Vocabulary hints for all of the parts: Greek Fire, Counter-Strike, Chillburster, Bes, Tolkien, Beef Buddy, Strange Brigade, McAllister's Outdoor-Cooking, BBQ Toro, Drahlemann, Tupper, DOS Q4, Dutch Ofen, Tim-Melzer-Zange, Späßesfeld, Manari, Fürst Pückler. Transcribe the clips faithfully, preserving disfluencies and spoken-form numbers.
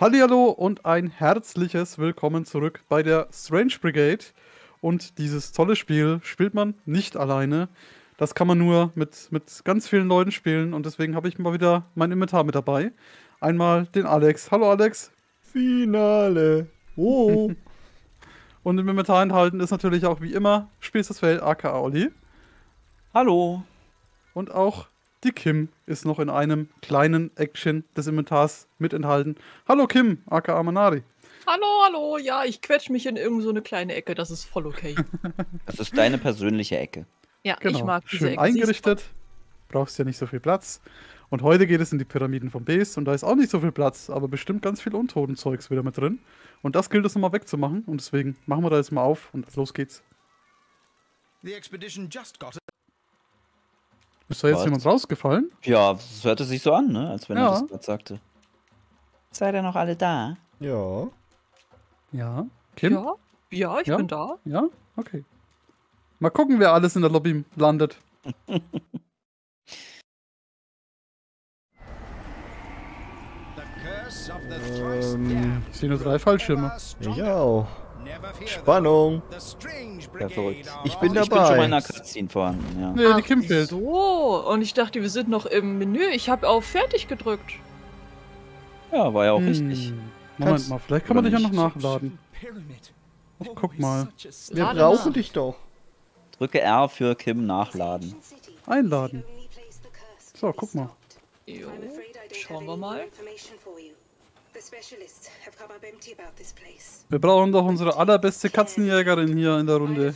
Hallihallo und ein herzliches Willkommen zurück bei der Strange Brigade. Und dieses tolle Spiel spielt man nicht alleine. Das kann man nur mit, mit ganz vielen Leuten spielen und deswegen habe ich mal wieder mein Inventar mit dabei. Einmal den Alex. Hallo Alex. Finale. Oh. Und im Inventar enthalten ist natürlich auch wie immer Späßesfeld aka Olli. Hallo. Und auch die Kim ist noch in einem kleinen Action des Inventars mit enthalten. Hallo Kim, aka Manari. Hallo, hallo. Ja, ich quetsche mich in irgend so eine kleine Ecke. Das ist voll okay. Das ist deine persönliche Ecke. Ja, genau. Ich mag diese Schön Ecke. Eingerichtet. Brauchst ja nicht so viel Platz. Und heute geht es in die Pyramiden von Bes und da ist auch nicht so viel Platz, aber bestimmt ganz viel Untoten-Zeugs wieder mit drin. Und das gilt es nochmal wegzumachen und deswegen machen wir da jetzt mal auf und los geht's. The expedition just got it. Ist da jetzt Was? jemand rausgefallen? Ja, das hörte sich so an, ne? Als wenn ja. ich das gerade sagte. Seid ihr noch alle da? Ja. Ja. Kim? Ja, ja ich ja. bin da. Ja? Okay. Mal gucken, wer alles in der Lobby landet. ähm, ich sehe nur drei Fallschirme. Ja, auch. Spannung. Ja, verrückt. Ich bin also, dabei. Ich bin schon mal in einer Cutscene vorhanden. Ja. Nee, die Kim fehlt. So, und ich dachte, wir sind noch im Menü. Ich habe auf Fertig gedrückt. Ja, war ja auch hm. richtig. Moment Kannst mal, vielleicht kann man dich ja noch nachladen. Ich guck mal. Wir brauchen dich doch. Drücke R für Kim nachladen. Einladen. So, guck mal. Jo. Schauen wir mal. Wir brauchen doch unsere allerbeste Katzenjägerin hier in der Runde.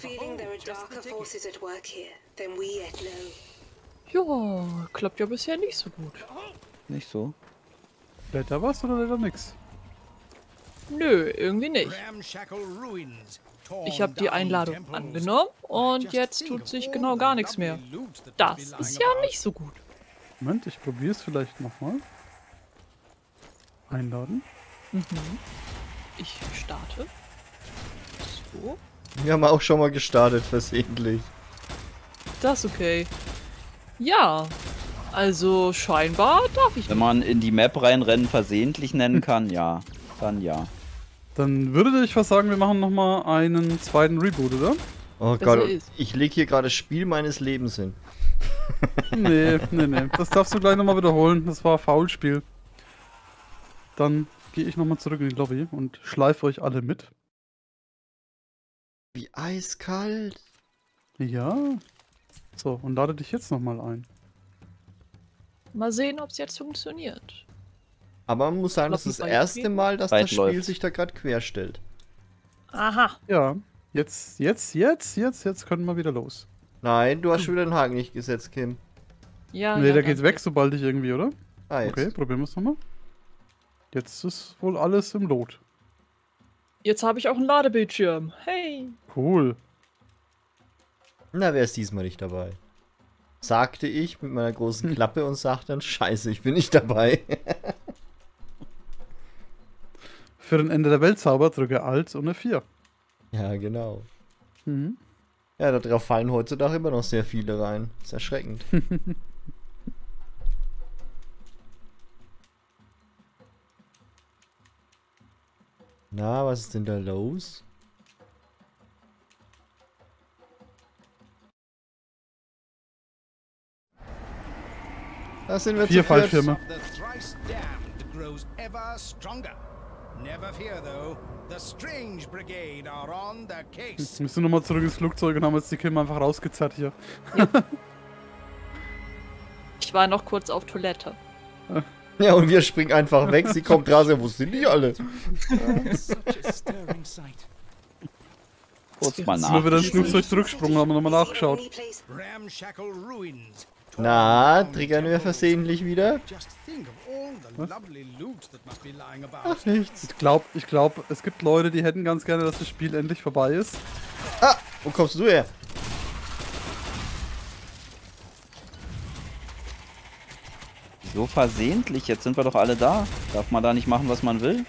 Jo, klappt ja bisher nicht so gut. Nicht so? Leider was oder leider nix? Nö, irgendwie nicht. Ich habe die Einladung angenommen und jetzt tut sich genau gar nichts mehr. Das ist ja nicht so gut. Moment, ich probiere es vielleicht nochmal. Einladen. Mhm. Ich starte. So. Wir haben auch schon mal gestartet, versehentlich. Das ist okay. Ja, also scheinbar darf ich. Wenn man in die Map reinrennen versehentlich nennen kann, ja. Dann ja. Dann würde ich was sagen, wir machen nochmal einen zweiten Reboot, oder? Oh Gott, ich lege hier gerade Spiel meines Lebens hin. Nee, nee, nee. Das darfst du gleich nochmal wiederholen. Das war Foulspiel. Dann gehe ich nochmal zurück in die Lobby und schleife euch alle mit. Wie eiskalt. Ja. So, und lade dich jetzt nochmal ein. Mal sehen, ob es jetzt funktioniert. Aber man muss sagen, das ist das erste Mal, dass das Spiel sich da gerade quer stellt. Aha. Ja, jetzt, jetzt, jetzt, jetzt, jetzt können wir wieder los. Nein, du hast schon wieder den Haken nicht gesetzt, Kim. Ja. Nee, der geht weg, sobald ich irgendwie, oder? Ah, jetzt. Okay, probieren wir es nochmal. Jetzt ist wohl alles im Lot. Jetzt habe ich auch einen Ladebildschirm. Hey! Cool. Na, wer ist diesmal nicht dabei? Sagte ich mit meiner großen Klappe und sagte dann, scheiße, ich bin nicht dabei. Für den Ende der Weltzauber drücke Alt und eine vier. Ja, genau. Mhm. Ja, darauf fallen heutzutage immer noch sehr viele rein. Ist erschreckend. Na, was ist denn da los? Da sind wir zu vier Fallschirme. Jetzt müssen wir nochmal zurück ins Flugzeug und haben jetzt die Kim einfach rausgezerrt hier. Ja. Ich war noch kurz auf Toilette. Ja. Ja, und wir springen einfach weg, sie kommt raus, wo sind die alle? Kurz mal nach. Nur wieder ein Flugzeugdrücksprung, haben wir nochmal nachgeschaut. Na, triggern wir versehentlich wieder? Was? Ach, nichts. Ich glaube, ich glaub, es gibt Leute, die hätten ganz gerne, dass das Spiel endlich vorbei ist. Ah, wo kommst du her? So versehentlich, jetzt sind wir doch alle da. Darf man da nicht machen, was man will?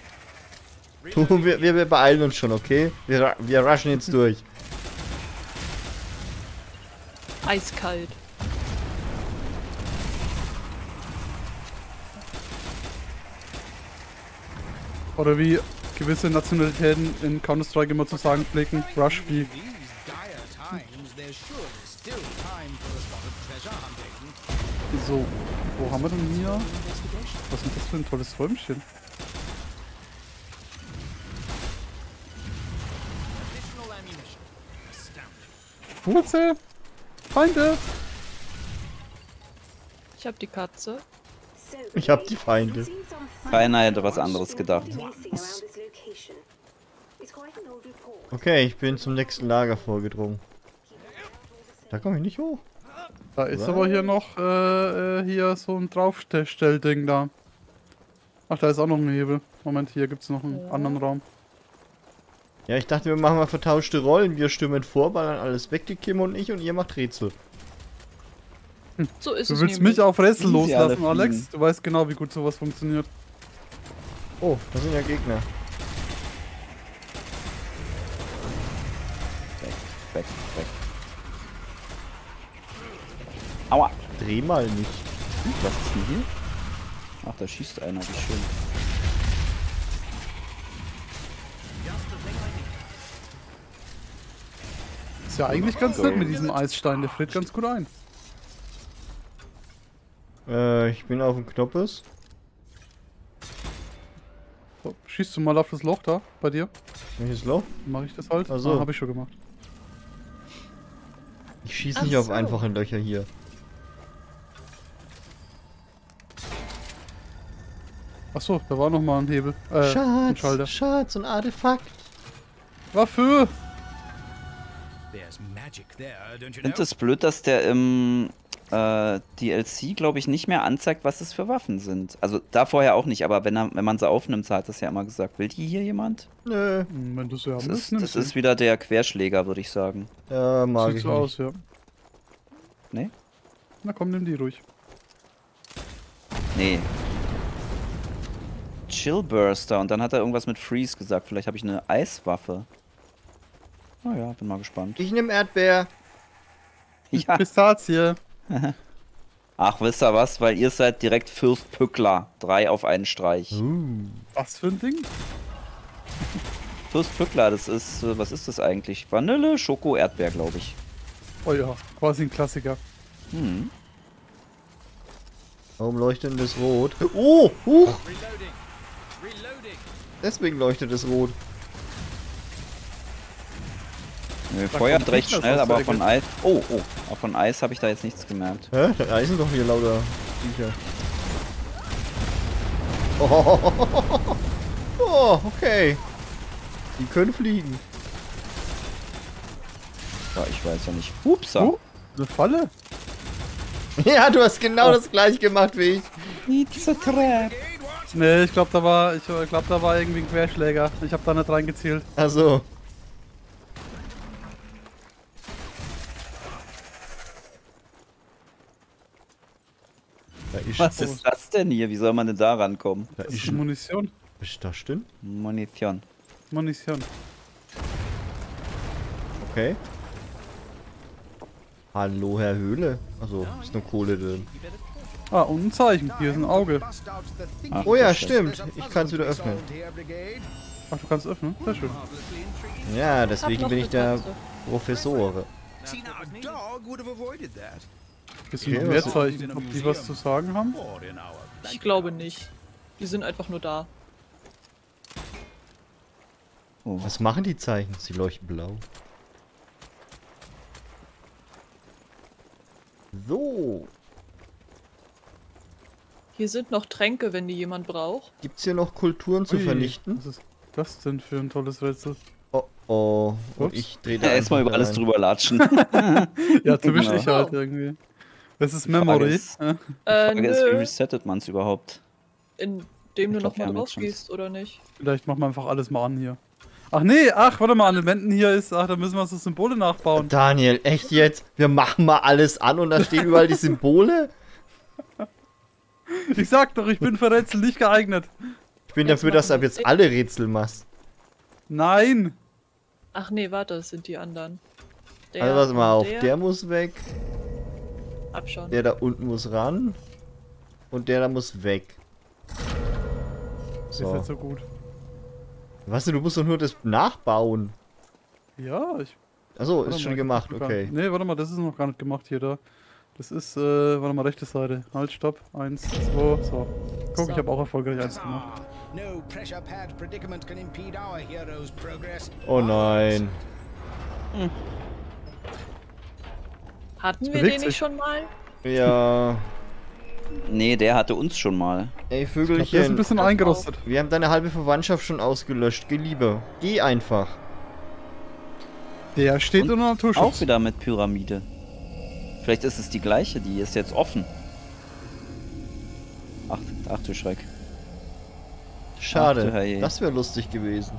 Du, wir, wir, wir beeilen uns schon, okay? Wir, wir rushen jetzt durch. Eiskalt. Oder wie gewisse Nationalitäten in Counter-Strike immer zu sagen pflegen, Rush B. So, wo haben wir denn hier? Was ist das für ein tolles Räumchen? Wurzel! Feinde! Ich hab die Katze. Ich hab die Feinde. Keiner hätte was anderes gedacht. Okay, ich bin zum nächsten Lager vorgedrungen. Da komme ich nicht hoch. Da ist aber hier noch äh, hier so ein Draufstellding da. Ach, da ist auch noch ein Hebel. Moment, hier gibt es noch einen anderen Raum. Ja, ich dachte, wir machen mal vertauschte Rollen. Wir stürmen vor, ballern alles weg, die Kim und ich, und ihr macht Rätsel. So ist es. Du willst mich auf Rätsel loslassen, Alex. Du weißt genau, wie gut sowas funktioniert. Oh, da sind ja Gegner. Weg, weg, weg. Aua! Dreh mal nicht. Was ist denn hier? Ach, da schießt einer, wie schön. Ist ja eigentlich ganz nett mit diesem Eisstein, der friert ganz gut ein. Äh, ich bin auf dem Knoppes. So, schießt du mal auf das Loch da, bei dir? Welches Loch? Mach ich das halt? Also ah, habe ich schon gemacht. Ich schieße nicht so auf einfache Löcher hier. Achso, da war noch mal ein Hebel. Äh, Schatz, ein Schalter. Schatz, ein Artefakt. Wofür? Ich finde es blöd, dass der im äh, D L C, glaube ich, nicht mehr anzeigt, was es für Waffen sind. Also da vorher auch nicht, aber wenn, er, wenn man sie aufnimmt, so hat das ja immer gesagt. Will die hier jemand? Nö. Wenn du's ja das ist, das ist wieder der Querschläger, würde ich sagen. Ja, mag ich so aus, ja. Nee? Na komm, nimm die ruhig. Nee. Chillburster, und dann hat er irgendwas mit Freeze gesagt. Vielleicht habe ich eine Eiswaffe. Naja, bin mal gespannt. Ich nehme Erdbeer. Ja. Pistazie. Ach, wisst ihr was? Weil ihr seid direkt Fürst Pückler. Drei auf einen Streich. Uh. Was für ein Ding? Fürst Pückler, das ist, was ist das eigentlich? Vanille, Schoko, Erdbeer, glaube ich. Oh ja, quasi ein Klassiker. Hm. Warum leuchtet denn das rot? Oh, huch! Deswegen leuchtet es rot. Nö, feuert recht schnell, aber von Eis. Oh, oh, auch von Eis habe ich da jetzt nichts gemerkt. Hä? Da reisen doch hier lauter Viecher. Oh, oh, okay. Die können fliegen. Ja, ich weiß ja nicht. Upsa. Oh, eine Falle? Ja, du hast genau oh. das gleiche gemacht wie ich. Pizza Trap. Nee, ich glaube, da war, ich glaube, da war irgendwie ein Querschläger. Ich habe da nicht reingezielt. Ach so. Da ist was ist das denn hier? Wie soll man denn da rankommen? Da das ist schon Munition. Ist das denn? Munition. Munition. Okay. Hallo, Herr Höhle. Also, ist nur Kohle drin. Ah, und ein Zeichen. Hier ist ein Auge. Ach, oh ja, stimmt. Ich kann es wieder öffnen. Ach, du kannst öffnen? Sehr schön. Ja, deswegen bin ich der Professor. Bist du noch mehr Zeichen, ob die was zu sagen haben? Ich glaube nicht. Die sind einfach nur da. Oh, was machen die Zeichen? Sie leuchten blau. So. Hier sind noch Tränke, wenn die jemand braucht. Gibt's hier noch Kulturen zu Ui, vernichten? Was ist das denn für ein tolles Rätsel? Oh oh. Und ich dreh da ja, erstmal über rein. Alles drüber latschen. Ja, zu genau. Ich halt irgendwie. Das ist Memory. Die Frage, ist, äh, die Frage ist, wie resettet man's überhaupt? Indem ich du nochmal drauf gehst, oder nicht? Vielleicht machen wir einfach alles mal an hier. Ach nee, ach, warte mal, an den Wänden hier ist, ach, da müssen wir so Symbole nachbauen. Daniel, echt jetzt? Wir machen mal alles an und da stehen überall die Symbole? Ich sag doch, ich bin für Rätsel nicht geeignet. Ich bin jetzt dafür, dass du ab jetzt alle Rätsel machst. Nein! Ach nee, warte, das sind die anderen. Der, also warte mal auf, der, der muss weg. Abschauen. Der da unten muss ran. Und der da muss weg. So. Ist jetzt so gut. Was denn? Du musst doch nur das nachbauen. Ja, ich... Achso, ist schon gemacht, okay. Ne, warte mal, das ist noch gar nicht gemacht hier, da. Das ist, äh, warte mal, rechte Seite. Halt, stopp. Eins, zwei, so. Guck, ich habe auch erfolgreich eins gemacht. Oh nein. Hm. Hatten wir den nicht schon mal? Ja. Nee, der hatte uns schon mal. Ey, Vögelchen. Ich glaub, der ist ein bisschen eingerostet. Wir haben deine halbe Verwandtschaft schon ausgelöscht. Geh lieber. Geh einfach. Der steht unter Naturschutz. Auch wieder mit Pyramide. Vielleicht ist es die gleiche, die ist jetzt offen. Ach, ach du Schreck. Schade, ach, du, das wäre lustig gewesen.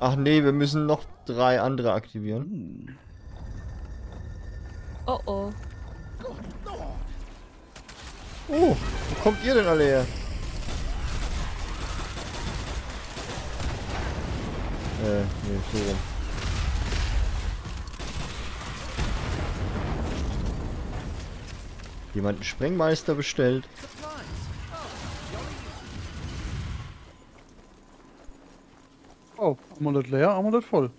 Ach nee, wir müssen noch drei andere aktivieren. Hm. Oh oh. Oh, wo kommt ihr denn alle her? Äh, nee, so rum. Jemand einen Sprengmeister bestellt. Oh, Amulett leer, Amulett voll.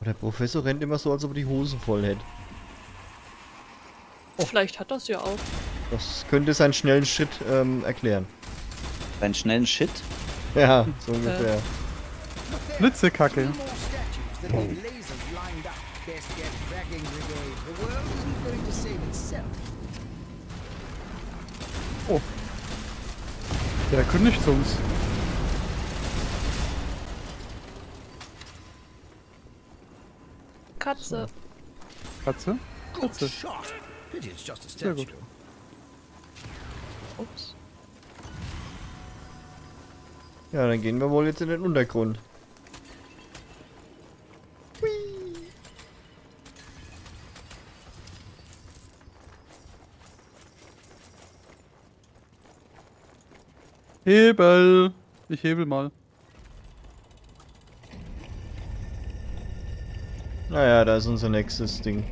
Oh, der Professor rennt immer so, als ob er die Hosen voll hätte. Oh. Vielleicht hat das ja auch. Das könnte seinen schnellen Schritt ähm, erklären. Seinen schnellen Shit? Ja, so ungefähr. Blitzekacke. Oh. Oh. Der kündigt uns. Katze. Katze? Katze. Sehr gut. Ups. Ja, dann gehen wir wohl jetzt in den Untergrund. Hui. Hebel! Ich hebel mal. Naja, da ist unser nächstes Ding.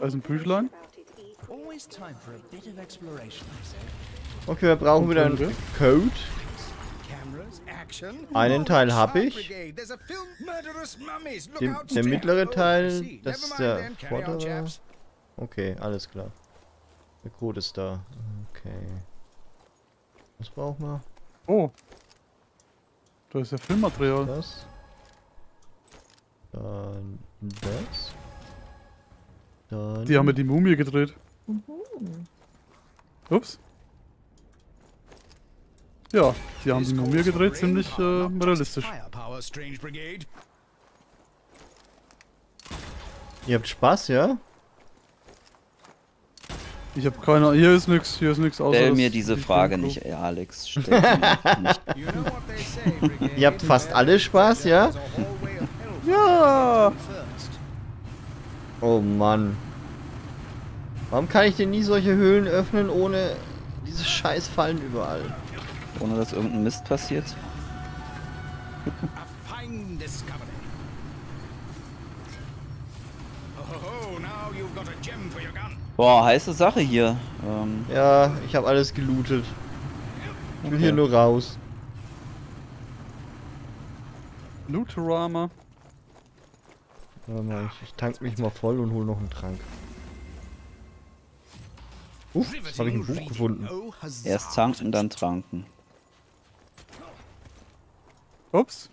Da ist ein Büchlein. Okay, wir brauchen wieder einen Code. Einen Teil habe ich. Den, der mittlere Teil, das ist der vordere. Okay, alles klar. Der Code ist da. Okay. Was brauchen wir? Oh. Da ist ja Filmmaterial. Das. Dann das. Dann die haben wir die Mumie gedreht. Ups. Ja, die haben die Mumie gedreht, ziemlich äh, realistisch. Ihr habt Spaß, ja? Ich hab keine... Hier ist nix, hier ist nix außer... Stell mir diese Frage nicht, ey, Alex. Stell mir nicht. Ihr habt fast alle Spaß, ja? Ja! Oh Mann. Warum kann ich denn nie solche Höhlen öffnen, ohne diese scheiß Fallen überall? Ohne dass irgendein Mist passiert? Boah, heiße Sache hier. Ähm ja, ich habe alles gelootet. Ich will okay. hier nur raus. Lootorama. Warte mal, ich, ich tank mich mal voll und hol noch einen Trank. Uff, jetzt habe ich ein Buch gefunden. Erst tanken, dann tranken. Ups.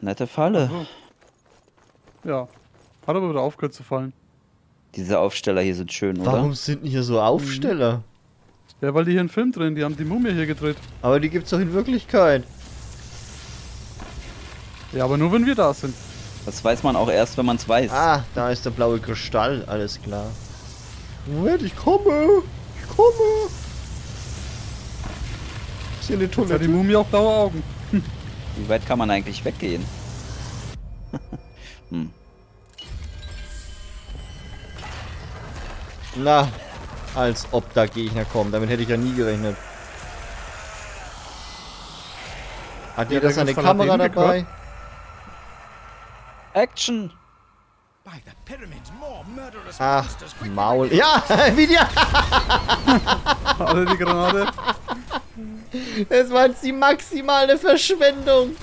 Nette Falle. Oh. Ja. Hat aber wieder aufgehört zu fallen. Diese Aufsteller hier sind schön, oder? Warum sind hier so Aufsteller? Ja, weil die hier einen Film drehen. Die haben die Mumie hier gedreht. Aber die gibt's doch in Wirklichkeit. Ja, aber nur wenn wir da sind. Das weiß man auch erst, wenn man es weiß. Ah, da ist der blaue Kristall, alles klar. Moment, ich komme! Ich komme! Ist hier eine Tunnel? Hat die Mumie auch blaue Augen. Hm. Wie weit kann man eigentlich weggehen? Hm. Na, als ob da Gegner kommen. Damit hätte ich ja nie gerechnet. Hat jeder seine Kamera dabei? Action! Ach, Maul. Ja, wie die... Alle die Granate. Das war jetzt die maximale Verschwendung.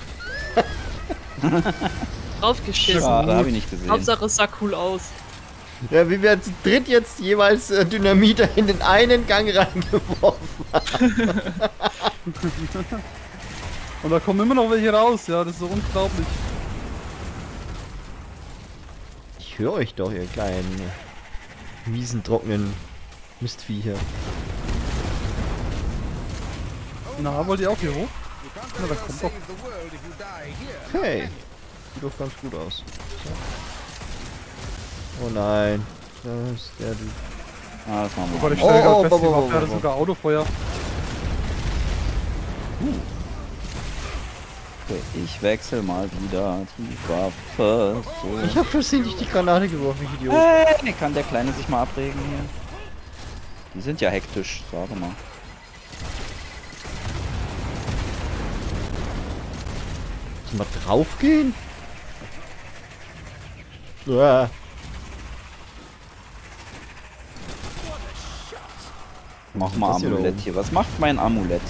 Draufgeschissen. Ja, da hab ich nicht gesehen. Hauptsache es sah cool aus. Ja, wie wir zu dritt jetzt jeweils Dynamiter in den einen Gang reingeworfen haben. Und da kommen immer noch welche raus, ja, das ist so unglaublich. Ich höre euch doch, ihr kleinen, miesen, trockenen Mistviecher. Na, wollt ihr auch hier hoch? Na, da kommt doch. Hey, sieht doch ganz gut aus. So. Oh nein, das ist der Dude. Ah, das machen wir. Oh, ich stelle gerade fest, hier war sogar Autofeuer. Uh. Ich wechsle mal wieder die Waffe. So. Ich hab versehentlich die Granate geworfen, ich Idiot. Hey, kann der Kleine sich mal abregen hier? Die sind ja hektisch, sage mal. Muss mal draufgehen? Uah. Mach mal Amulett hier. Was macht mein Amulett?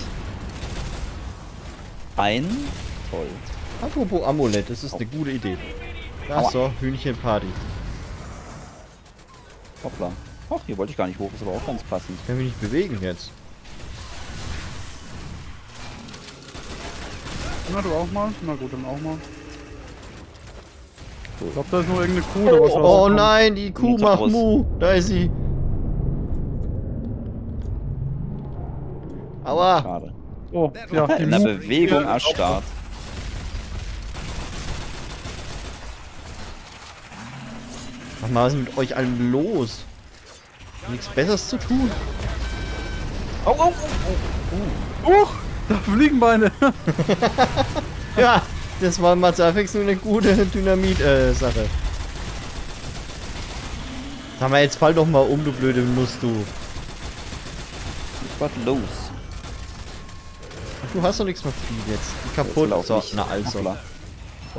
Ein... Toll. Apropos Amulett, das ist eine gute Idee. Ach so, Hühnchenparty. Hoppla. Ach, hier wollte ich gar nicht hoch, ist aber auch ganz passend. Ich kann mich nicht bewegen jetzt. Na, du auch mal? Na gut, dann auch mal. So. Ich glaube, da ist nur irgendeine Kuh. Oh, da oh, oh nein, die Kuh macht raus. Mu. Da ist sie. Aua. Schade. Oh, ja, in der Bewegung erstarrt. Mach mal, was ist mit euch allem los? Nichts Besseres zu tun. Au, au, au, au. Oh, da fliegen Beine. Ja, das war mal zur Abwechslung eine gute Dynamit-Sache. Äh, Sag mal, jetzt fall doch mal um, du blöde musst du. Was ist los? Du hast doch nichts mehr fliegen jetzt. Die kaputt. Jetzt so, na also. So,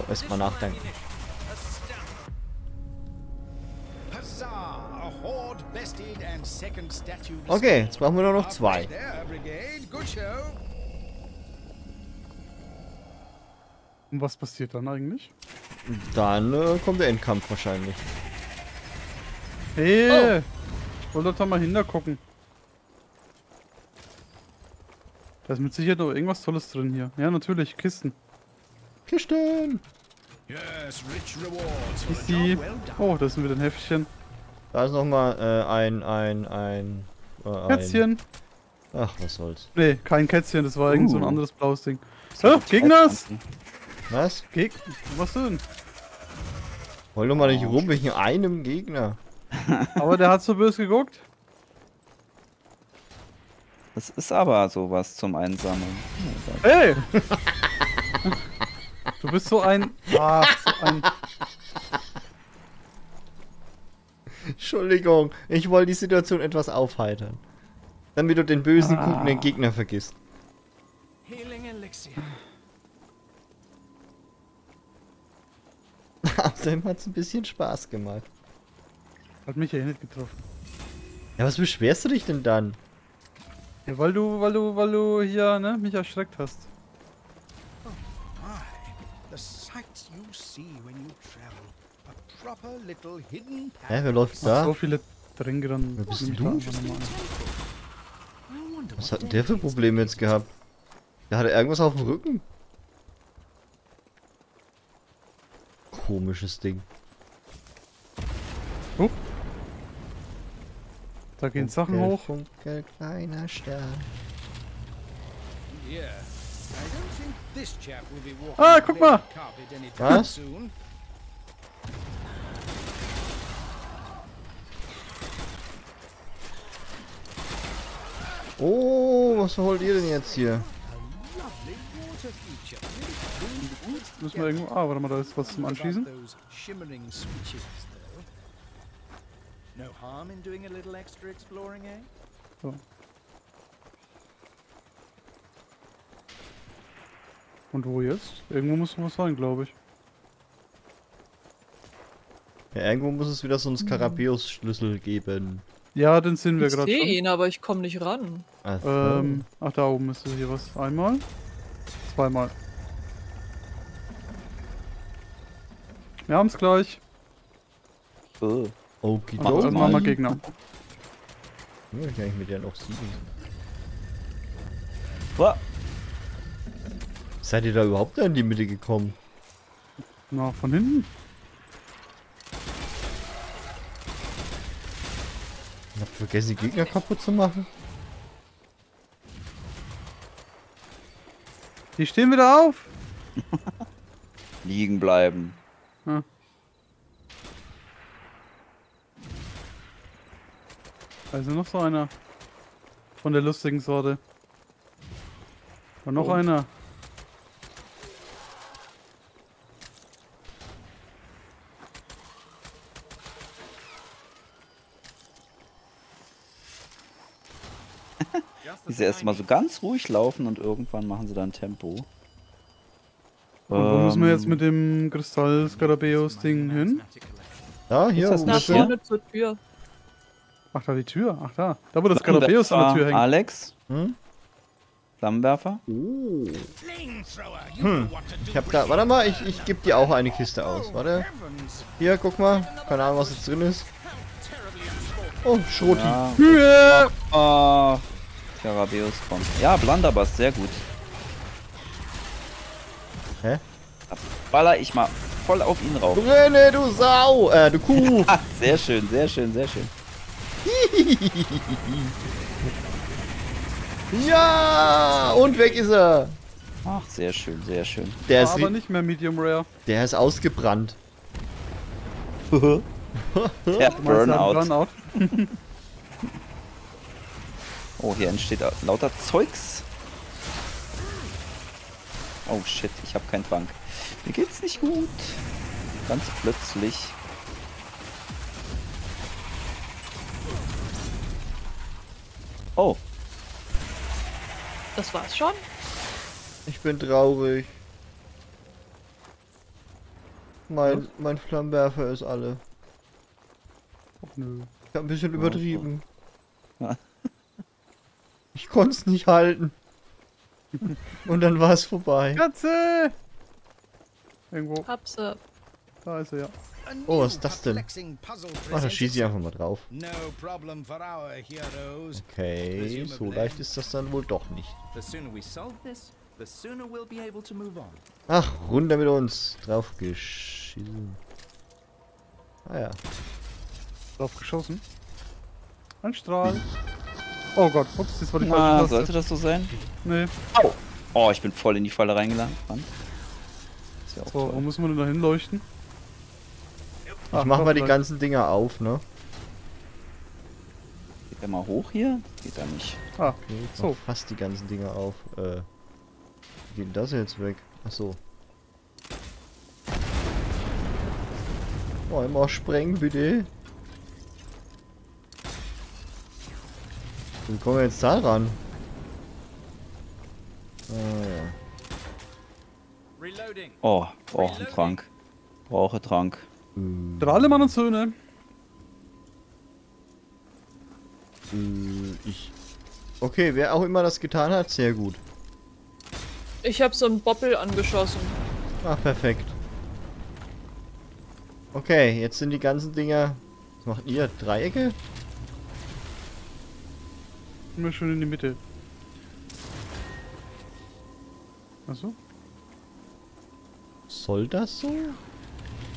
erstmal nachdenken. Okay, jetzt brauchen wir nur noch zwei. Und was passiert dann eigentlich? Dann äh, kommt der Endkampf wahrscheinlich. Hey! Oh. Wollt ihr doch mal hinter gucken? Da ist mit Sicherheit noch irgendwas Tolles drin hier. Ja, natürlich, Kisten. Kisten! Kisten. Oh, da sind wieder ein Heftchen. Da ist nochmal äh, ein, ein, ein, äh, ein... Kätzchen! Ach, was soll's. Nee, kein Kätzchen, das war uh. irgend so ein anderes blaues Ding. Hä? Gegners! Was? Gegner? Was denn? Hol doch mal nicht rum wegen einem Gegner. Aber der hat so böse geguckt. Das ist aber sowas zum Einsammeln. Hey! Du bist so ein... Ah, so ein... Entschuldigung, ich wollte die Situation etwas aufheitern. Damit du den bösen, ah. guten Gegner vergisst. Außerdem hat es ein bisschen Spaß gemacht. Hat mich ja nicht getroffen. Ja, was beschwerst du dich denn dann? Ja, weil du, weil du, weil du hier, ne, mich erschreckt hast. Oh my. The sights you see when you travel. A proper little hidden path. Hä, wer läuft da? So viele drin gerannt. Wer bist du? Was hat denn der für Probleme jetzt gehabt? Der hatte irgendwas auf dem Rücken. Komisches Ding. Oh. Da gehen Sachen hoch. Funkel, kleiner Stern. Ah, guck mal! Was? Oh, was holt ihr denn jetzt hier? Müssen wir irgendwo... Ah, warte mal, da ist was zum Anschießen. No harm in doing a little extra exploring, eh? So. Und wo jetzt? Irgendwo muss noch was sein, glaube ich. Ja, irgendwo muss es wieder so einen Skarabeus-Schlüssel geben. Ja, den sehen wir gerade. Ich sehe ihn, aber ich komme nicht ran. Ach, so. ähm, ach, da oben ist hier was. Einmal, zweimal. Wir haben's gleich. Oh, okay. Mach das mal Gegner. Ja, ich kann ich mit dir noch siegen. Boah. Seid ihr da überhaupt in die Mitte gekommen? Na, von hinten. Ich hab vergessen, die Gegner kaputt zu machen. Die stehen wieder auf. Liegen bleiben. Hm. Also noch so einer. Von der lustigen Sorte. Und noch oh. einer. Die sie erstmal so ganz ruhig laufen und irgendwann machen sie dann Tempo. Und wo ähm, müssen wir jetzt mit dem Kristall-Skarabeus-Ding hin? Da, hier. Ist das da vorne zur Tür? Ach, da die Tür. Ach, da. Da, wo das Skarabeus an der Tür hängt. Alex? Hm? Flammenwerfer? Oh. Hm. Ich hab da... Warte mal, ich, ich geb dir auch eine Kiste aus. Warte. Hier, guck mal. Keine Ahnung, was jetzt drin ist. Oh, Schroti. Ja. Ah. Skarabeus kommt. Ja, Blunderbuss, sehr gut. Hä? Da baller ich mal voll auf ihn rauf. René, du Sau! Äh, du Kuh! Sehr schön, sehr schön, sehr schön. Ja! Und weg ist er! Ach, sehr schön, sehr schön. Der War ist aber nicht mehr Medium Rare. Der ist ausgebrannt. Der hat Burnout. Burnout. Oh, hier entsteht lauter Zeugs. Oh shit, ich habe keinen Trank. Mir geht's nicht gut. Ganz plötzlich. Oh. Das war's schon. Ich bin traurig. Mein, mein Flammenwerfer ist alle. Oh, nö. Ich hab ein bisschen übertrieben. Oh, oh. Ich konnte es nicht halten. Und dann war es vorbei. Katze! Irgendwo. Hab's. Da ist er, ja. Oh, was ist das denn? Ach, da schieße ich einfach mal drauf. Okay, so leicht ist das dann wohl doch nicht. Ach, runter mit uns. Drauf geschissen. Ah ja. Drauf geschossen. Anstrahl. Oh Gott, ups, das war die falsche Taste. Sollte das so sein? Nee. Au. Oh, ich bin voll in die Falle reingelangt. Ist ja auch so, wo müssen wir denn da hinleuchten? Ich Ach, mach mal die vielleicht. ganzen Dinger auf, ne? Geht der mal hoch hier? Geht da nicht. Ah, okay, so. Fast die ganzen Dinger auf. Äh, wie geht denn das jetzt weg? Ach so. Oh, einmal sprengen, bitte. Wie kommen wir jetzt da ran? Ah, ja. Oh, brauche einen Trank. Brauche Trank. Mm. Drahlemann und Söhne. Mm, ich. Okay, wer auch immer das getan hat, sehr gut. Ich habe so einen Boppel angeschossen. Ach, perfekt. Okay, jetzt sind die ganzen Dinger. Was macht ihr? Dreiecke? Immer schön in die Mitte. Achso. Soll das so?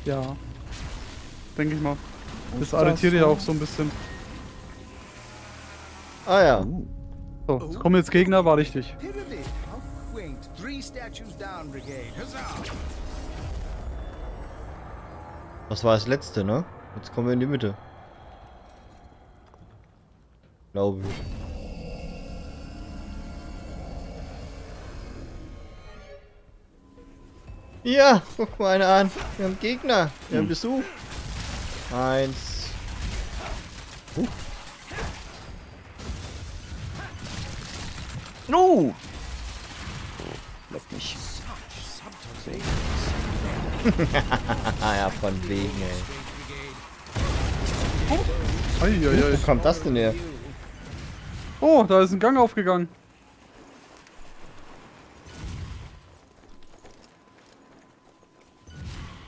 Ja. Denke ich mal. Das arretiert ja auch so ein bisschen. Ah ja. Uh. So, jetzt kommen jetzt Gegner, war richtig. Das war das letzte, ne? Jetzt kommen wir in die Mitte. Glaube ich. Ja, guck mal einer an. Wir haben Gegner. Wir haben Besuch. Eins. Uh. No! Bleibt nicht. Ja, von wegen, ey. Oh. Ei, ei, ei. Wo kommt das denn her? Oh, da ist ein Gang aufgegangen.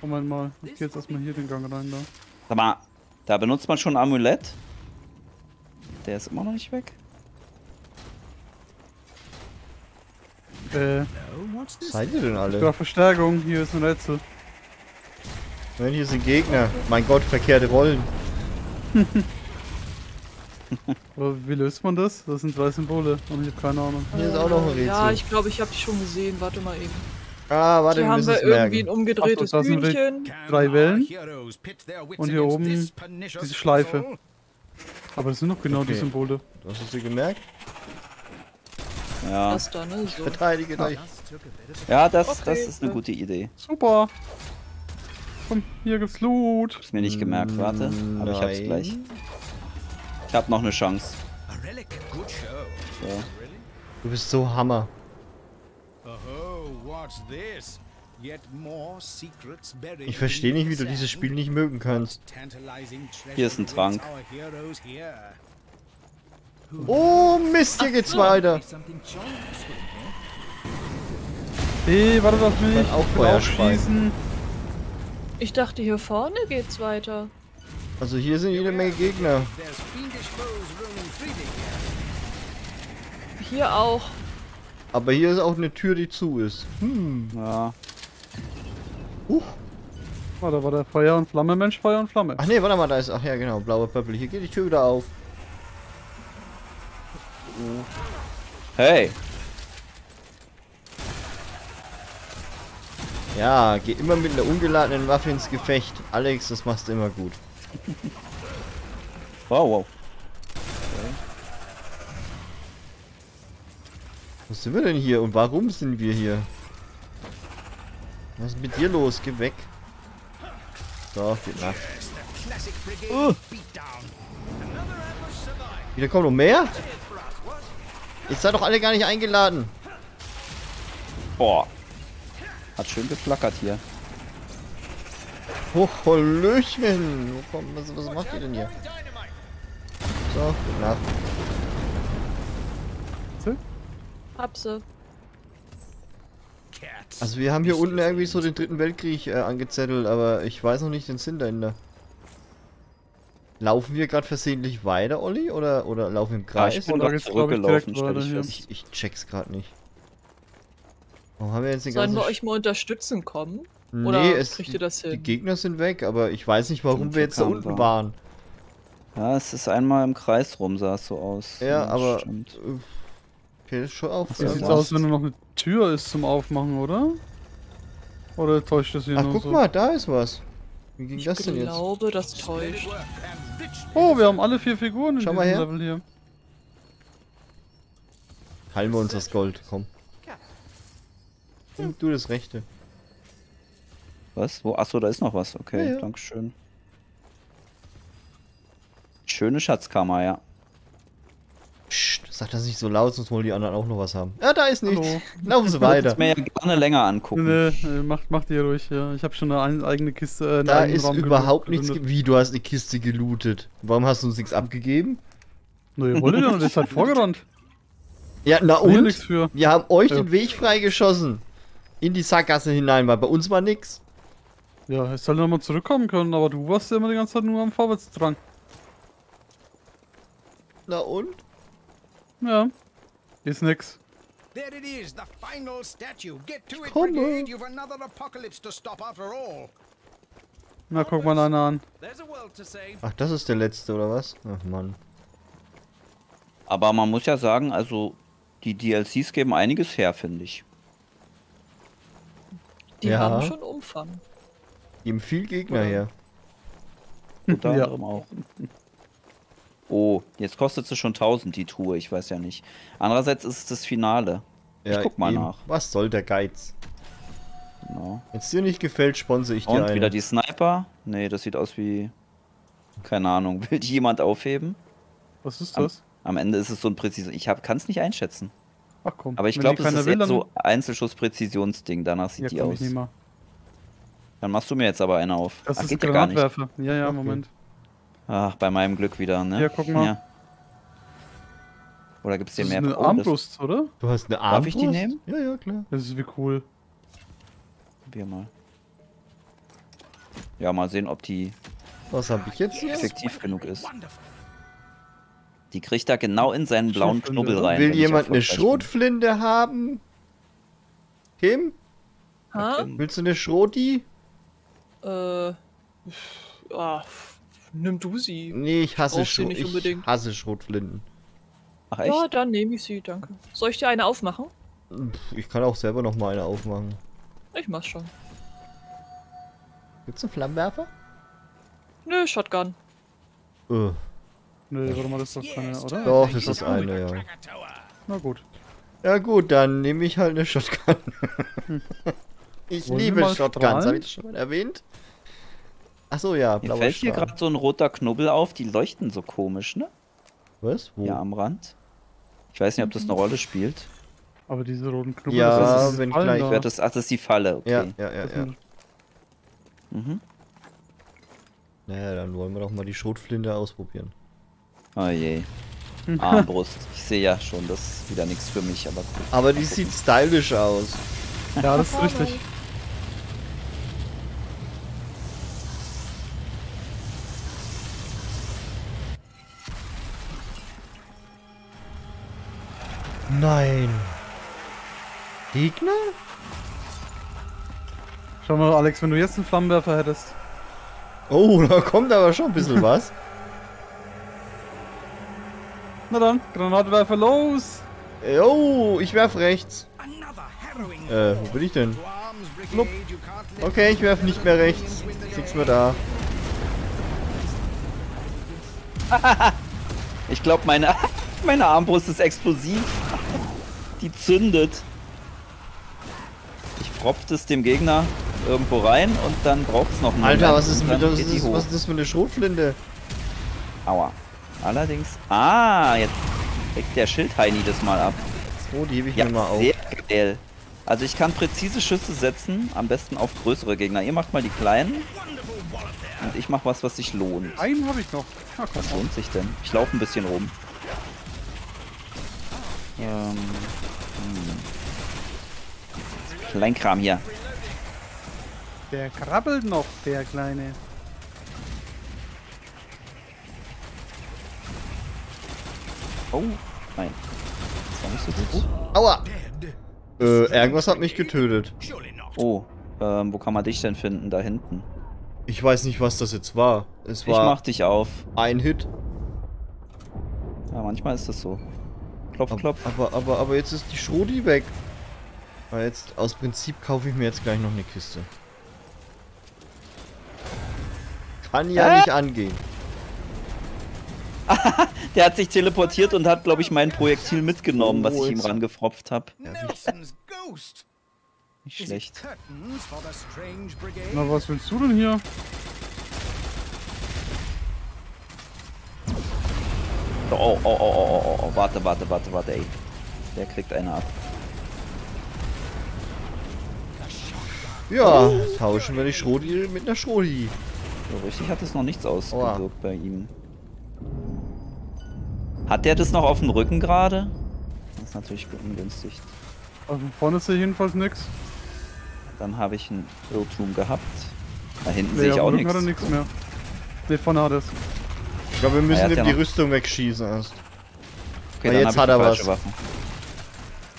Moment mal, ich geh jetzt erstmal hier den Gang rein da. Sag mal, da benutzt man schon ein Amulett. Der ist immer noch nicht weg. Äh, was seid ihr denn alle? Ich Verstärkung, hier ist eine Netze. Nein, hier sind Gegner. Mein Gott, verkehrte Rollen. Aber wie löst man das? Das sind zwei Symbole und ich hab keine Ahnung. Hier ist auch noch ein Rätsel. Ja, ich glaube, ich habe die schon gesehen. Warte mal eben. Ah, warte, hier wir haben wir irgendwie merken. Ein umgedrehtes Ach, Bühnchen. Drei Wellen. Und hier oben diese Schleife. Aber das sind doch genau okay. die Symbole. Du hast es dir gemerkt? Ja. Das da, ne? Ich verteidige dich. Ja, ja das, okay, das ist eine gute Idee. Super. Komm, hier gibt's Loot. Hab's mir nicht gemerkt, warte. Nein. Aber ich hab's gleich. Ich hab noch eine Chance. So. Du bist so Hammer. Ich verstehe nicht, wie du dieses Spiel nicht mögen kannst. Hier ist ein Trank. Oh Mist, hier geht's weiter. Hey, warte auf mich. Ich auch Feuer schießen. Ich dachte, hier vorne geht's weiter. Also hier sind jede Menge Gegner. Hier auch. Aber hier ist auch eine Tür, die zu ist. Hm. Ja. Huch. Oh, da war der Feuer und Flamme, Mensch, Feuer und Flamme. Ach nee, warte mal, da ist... Ach ja, genau, blaue Pöppel. Hier geht die Tür wieder auf. Oh. Hey. Ja, geh immer mit einer ungeladenen Waffe ins Gefecht. Alex, das machst du immer gut. Wow, wow. Okay. Was sind wir denn hier und warum sind wir hier? Was ist mit dir los? Geh weg. So, geht nach. Oh. Wieder kommen noch mehr? Jetzt seid doch alle gar nicht eingeladen. Boah. Hat schön geflackert hier. Oh, Hallöchen. Wo kommt, was, was macht ihr denn hier? So, geht nach. Hab sie. Also wir haben hier unten irgendwie so den dritten Weltkrieg äh, angezettelt, aber ich weiß noch nicht den Sinn dahinter. Laufen wir gerade versehentlich weiter, Olli? Oder, oder laufen wir im Kreis? Ja, ich bin gerade zurückgelaufen. Ich, ich, ich check's gerade nicht. Warum haben wir jetzt den ganzen... Sollen wir euch mal unterstützen kommen? Oder nee, es, kriegt ihr das hin? Die Gegner sind weg, aber ich weiß nicht, warum wir jetzt da unten waren. Ja, es ist einmal im Kreis rum, sah es so aus. Ja, aber... Stimmt. Okay, das ist schon auf. Sieht aus, wenn da noch eine Tür ist zum Aufmachen, oder? Oder täuscht das hier Ach, nur guck so? mal, da ist was. Wie ging ich das denn jetzt? Ich glaube, das täuscht. Oh, wir haben alle vier Figuren in Schau diesem mal her. Level hier. Halten wir uns das Gold, komm. Nimm du das Rechte. Was? Wo? Achso, da ist noch was. Okay, ja, ja. Dankeschön. Schöne Schatzkammer, ja. Psst, sag das nicht so laut, sonst wollen die anderen auch noch was haben. Ja, da ist nichts. Hallo. Laufen Sie weiter. Ich würde mir ja gerne länger angucken. Nee, nee, macht, macht ihr ruhig, ja. Ich habe schon eine eigene Kiste. Äh, da ist Raum überhaupt nichts. Wie, du hast eine Kiste gelootet. Warum hast du uns nichts abgegeben? Nö, ihr wolltet ja und ist halt vorgerannt. Ja, na und? Nichts für. Wir haben euch ja. den Weg freigeschossen. In die Sackgasse hinein, weil bei uns war nichts. Ja, hättest halt nochmal zurückkommen können, aber du warst ja immer die ganze Zeit nur am Vorwärtsdrang. Na und? Ja, ist nix. Ich komme. Na, guck mal einer an. Ach, das ist der letzte, oder was? Ach, Mann. Aber man muss ja sagen, also, die D L Cs geben einiges her, finde ich. Die ja. haben schon Umfang. Geben viel Gegner her. Unter anderem auch. Oh, jetzt kostet sie schon tausend die Truhe, ich weiß ja nicht. Andererseits ist es das Finale. Ja, ich guck mal eben. nach. Was soll der Geiz? Genau. Wenn es dir nicht gefällt, sponsere ich dir eine. Und wieder die Sniper. Nee, das sieht aus wie... Keine Ahnung, will die jemand aufheben? Was ist das? Am, am Ende ist es so ein Präzision... Ich kann es nicht einschätzen. Ach komm. Aber ich glaube, das ist jetzt so Einzelschuss-Präzisionsding. Danach sieht ja, die aus. Ich mal. Dann machst du mir jetzt aber eine auf. Das Ach, ist geht ja gar nicht. Ja, ja, okay. Moment. Ach, bei meinem Glück wieder, ne? Ja, guck mal. Ja. Oder gibt's den mehr? Das ist eine Armbrust, oder? Du hast eine Armbrust? Darf ich die nehmen? Ja, ja, klar. Das ist wie cool. Probier mal. Ja, mal sehen, ob die Was hab ich jetzt effektiv genug ist. Die kriegt da genau in seinen blauen Knubbel rein. Will jemand eine Schrotflinte haben? Kim? Ha? Willst du eine Schroti? Äh. Oh, nimm du sie. Nee, ich hasse, Schrot, sie ich hasse Schrotflinten. Ach echt? Ja, dann nehme ich sie, danke. Soll ich dir eine aufmachen? Ich kann auch selber noch mal eine aufmachen. Ich mach's schon. Gibt's einen Flammenwerfer? Nö, Shotgun. Äh. Nö, warte mal, das ist doch keine, oder? Doch, das ist eine, ja. Na gut. Ja gut, dann nehme ich halt eine Shotgun. Ich Wollen liebe Shotguns, habe ich das schon mal erwähnt? Achso, ja, blauer Mir fällt Strahl. Hier gerade so ein roter Knubbel auf, die leuchten so komisch, ne? Was? Wo? Ja, am Rand. Ich weiß nicht, ob das eine Rolle spielt. Aber diese roten Knubbel, ja, das ist wenn gleich. Da. Das, ach, das ist die Falle, okay. Ja, ja, ja. ja. Mhm. Naja, dann wollen wir doch mal die Schrotflinte ausprobieren. Oh je. Armbrust. Ich sehe ja schon, das ist wieder nichts für mich, aber gut. Aber die sieht stylisch aus. Ja, das ist richtig. Nein. Gegner? Schau mal, Alex, wenn du jetzt einen Flammenwerfer hättest. Oh, da kommt aber schon ein bisschen was. Na dann, Granatwerfer los! Oh, ich werf rechts. Äh, wo bin ich denn? Lupp. Okay, ich werf nicht mehr rechts. Ist nichts mehr da. Ich glaube, meine, meine Armbrust ist explosiv. Die zündet. Ich fropft es dem Gegner irgendwo rein und dann braucht es noch einen. Alter, was ist, mit, was, ist, was ist das für eine Schrotflinte? Aua. Allerdings. Ah, jetzt deckt der Schildheini das mal ab. Oh, die hebe ich ja, mir mal auf. Sehr geil. Also ich kann präzise Schüsse setzen, am besten auf größere Gegner. Ihr macht mal die kleinen. Und ich mach was, was sich lohnt. Einen habe ich noch. Ja, was lohnt sich denn? Ich laufe ein bisschen rum. Ähm. Hm. Kleinkram hier. Der krabbelt noch, der Kleine. Oh, nein. Das war nicht so gut. Oh. Aua! Äh, irgendwas hat mich getötet. Oh, ähm, wo kann man dich denn finden? Da hinten. Ich weiß nicht, was das jetzt war. Es war. Ich mach dich auf. Ein Hit. Ja, manchmal ist das so. Klopf, aber, klopf. Aber, aber, aber jetzt ist die Schrodi weg. Weil jetzt, aus Prinzip kaufe ich mir jetzt gleich noch eine Kiste. Kann ja äh? nicht angehen. Der hat sich teleportiert und hat, glaube ich, mein Projektil mitgenommen, was ich ihm rangefropft habe. Nicht schlecht. Na, was willst du denn hier? Oh, oh, oh, oh, oh, oh, warte, warte, warte, warte, ey. Der kriegt eine ab. Ja, tauschen wir die Schrodi mit einer Schrodi. So richtig hat es noch nichts ausgewirkt bei ihm. Hat der das noch auf dem Rücken gerade? Das ist natürlich ungünstig. Also vorne ist ja jedenfalls nichts. Dann habe ich einen Irrtum gehabt. Da hinten nee, sehe ich auch nichts. Hat er nichts mehr. Ne, vorne hat er es. Ich glaube, wir müssen ihm die noch... Rüstung wegschießen erst. Okay, dann jetzt hat er was.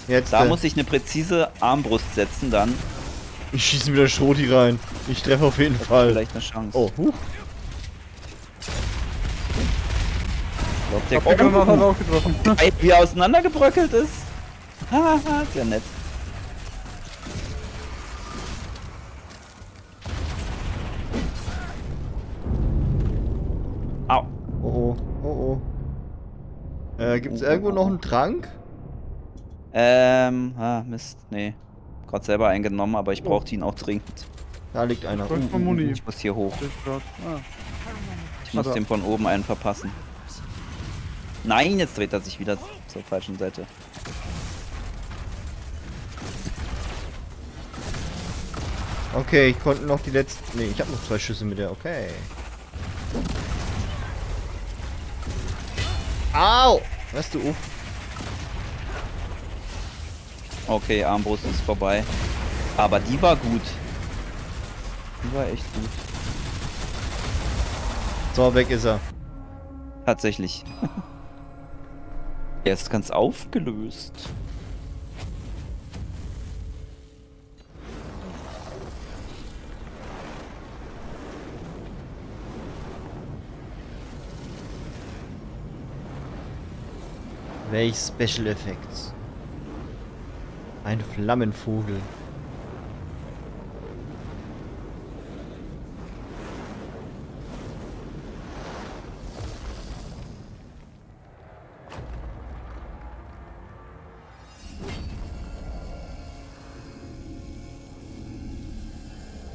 Jetzt, da äh... muss ich eine präzise Armbrust setzen dann. Ich schieße wieder Schroti rein. Ich treffe auf jeden das Fall. Vielleicht eine Chance. Oh, huh. Der Kopf auch getroffen. Wie er auseinandergebröckelt ist. Haha, ist ja nett. Au. Oh oh, oh oh. Äh, gibt's oh, irgendwo oh, noch einen Trank? Ähm, ah, Mist, nee. Gott selber eingenommen, aber ich brauchte oh. ihn auch dringend. Da liegt einer. Ich muss hier hoch. Ich muss dem von oben einen verpassen. Nein, jetzt dreht er sich wieder zur falschen Seite. Okay, ich konnte noch die letzten... Ne, ich habe noch zwei Schüsse mit der... Okay. Au! Weißt du, uff. Okay, Armbrust ist vorbei. Aber die war gut. Die war echt gut. So, weg ist er. Tatsächlich. Er ist ganz aufgelöst. Welch Special Effects. Ein Flammenvogel.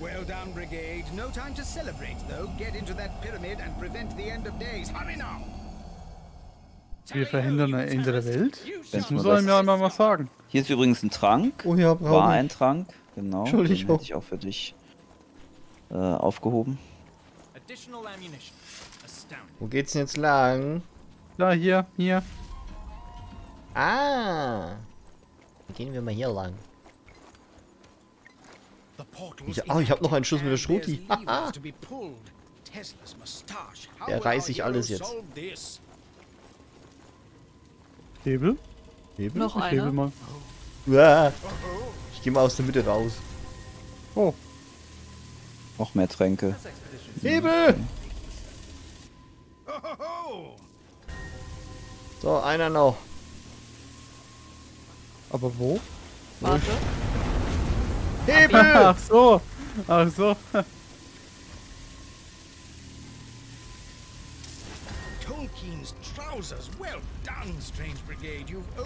Well done, Brigade. No time to celebrate, though. Get into that pyramid and prevent the end of days. Hurry now! Wir verhindern ein Ende der Welt. Das muss einem ja einmal was sagen. Hier ist übrigens ein Trank. Oh ja, war ein Trank. Genau. Den hätte ich auch für dich äh, aufgehoben. Wo geht's denn jetzt lang? Da, hier, hier. Ah. Gehen wir mal hier lang. Ich, oh, ich habe noch einen Schuss mit der Schroti. Der reiß ich alles jetzt. Hebel? Hebel? Noch ich hebel mal. Uah. Ich gehe mal aus der Mitte raus. Oh. Noch mehr Tränke. Hebel! So, einer noch. Aber wo? Warte. Hebel! Ach so. Ach so.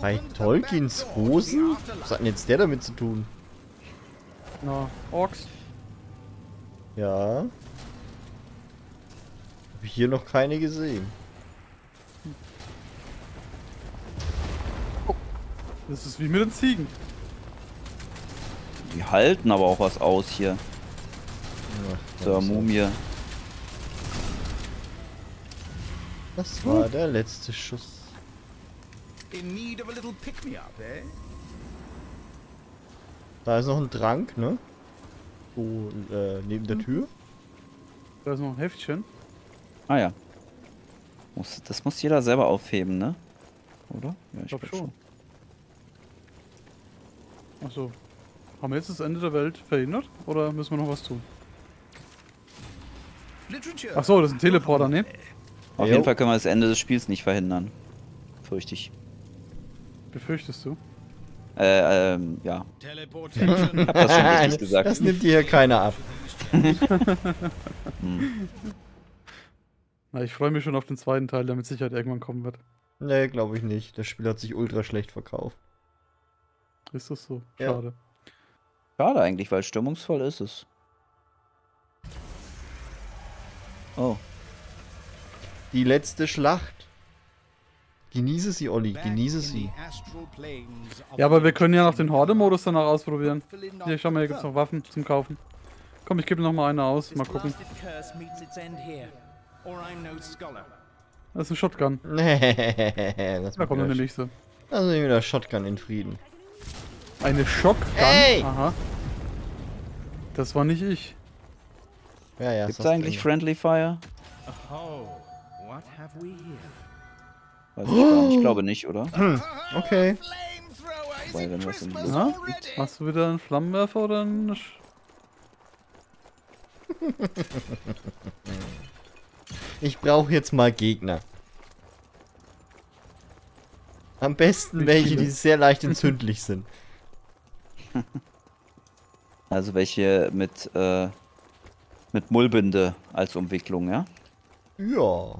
Bei Tolkiens Hosen? Was hat denn jetzt der damit zu tun? Na, Orks. Ja. Hab ich hier noch keine gesehen. Oh. Das ist wie mit den Ziegen. Die halten aber auch was aus hier. Ja, zur Mumie. Das war hm. der letzte Schuss. Da ist noch ein Trank, ne? So, äh, neben hm. der Tür. Da ist noch ein Heftchen. Ah ja. Muss, das muss jeder selber aufheben, ne? Oder? Ja, ich glaube glaub schon. schon. Achso. Haben wir jetzt das Ende der Welt verhindert? Oder müssen wir noch was tun? Achso, das ist ein Teleporter, ne? Auf jo. jeden Fall können wir das Ende des Spiels nicht verhindern. Fürchte ich. Befürchtest du? Äh, ähm, ja. Ich hab das schon richtig gesagt. Das nimmt dir hier keiner ab. hm. Na, ich freue mich schon auf den zweiten Teil, der mit Sicherheit irgendwann kommen wird. Nee, glaube ich nicht. Das Spiel hat sich ultra schlecht verkauft. Ist das so? Schade. Ja. Schade eigentlich, weil stimmungsvoll ist es. Oh. Die letzte Schlacht. Genieße sie, Olli. Genieße sie. Ja, aber wir können ja noch den Horde-Modus danach ausprobieren. Hier, schau mal, hier gibt es noch Waffen zum Kaufen. Komm, ich gebe noch mal eine aus. Mal gucken. Das ist ein Shotgun. Da kommt eine nächste. Lass mich wieder Shotgun in Frieden. Eine Shotgun? Hey! Aha. Das war nicht ich. Ja, ja, gibt's eigentlich Friendly Fire? Oh. What have we here? Weiß ich gar nicht. Ich glaube nicht, oder? Okay. Weil wenn was in die Luft liegt. Machst du wieder einen Flammenwerfer oder einen... Ich brauche jetzt mal Gegner. Am besten welche, die sehr leicht entzündlich sind. Also welche mit, äh, mit Mullbinde als Umwicklung, ja? Ja.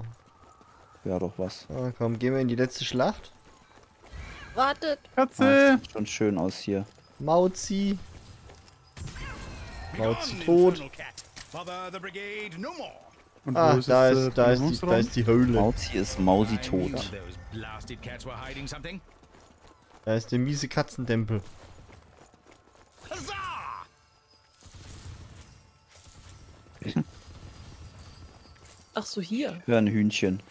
Ja, doch was. Ah, komm, gehen wir in die letzte Schlacht. Wartet! Katze! Ah, das sieht schon schön aus hier. Mauzi. Mauzi tot. Und ah, ist da, ist, äh, da, ist die, da ist die Höhle. Mauzi ist Mausi tot. Da ist der miese Katzendempel. Ach so, hier. Hör ein Hühnchen.